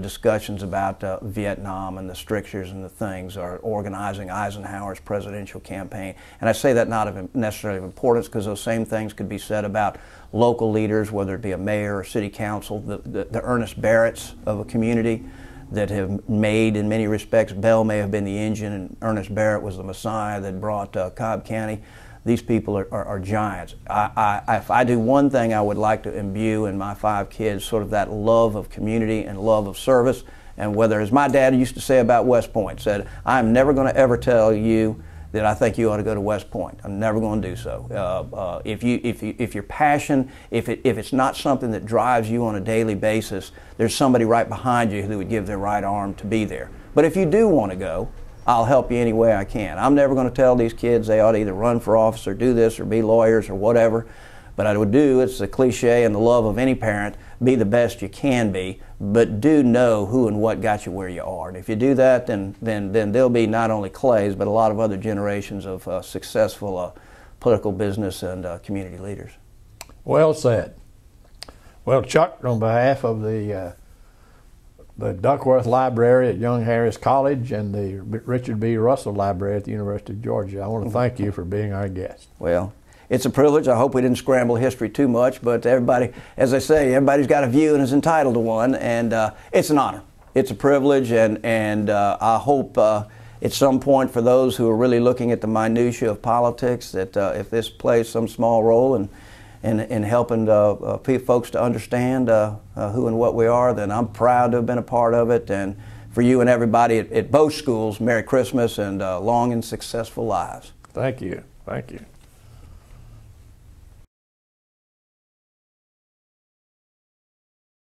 discussions about Vietnam and the strictures and the things, or organizing Eisenhower's presidential campaign. And I say that not necessarily of importance, because those same things could be said about local leaders, whether it be a mayor or city council, the Ernest Barretts of a community that have made, in many respects, Bell may have been the engine, and Ernest Barrett was the Messiah that brought Cobb County. These people are giants. If I do one thing, I would like to imbue in my 5 kids sort of that love of community and love of service. And whether, as my dad used to say about West Point, said, I'm never going to ever tell you that I think you ought to go to West Point. I'm never going to do so. If your passion, if it's not something that drives you on a daily basis, there's somebody right behind you who would give their right arm to be there. But if you do want to go, I'll help you any way I can. I'm never going to tell these kids they ought to either run for office or do this or be lawyers or whatever. But I would do, it's the cliche and the love of any parent, be the best you can be, but do know who and what got you where you are. And if you do that, then there'll be not only Clays, but a lot of other generations of successful political business and community leaders. Well said. Well, Chuck, on behalf of the Duckworth Library at Young Harris College and the Richard B. Russell Library at the University of Georgia, I want to thank you for being our guest. Well, it's a privilege. I hope we didn't scramble history too much, but everybody, as I say, everybody's got a view and is entitled to one, and it's an honor. It's a privilege, and I hope at some point, for those who are really looking at the minutiae of politics, that if this plays some small role in helping folks to understand who and what we are, then I'm proud to have been a part of it. And for you and everybody at both schools, Merry Christmas and long and successful lives. Thank you. Thank you.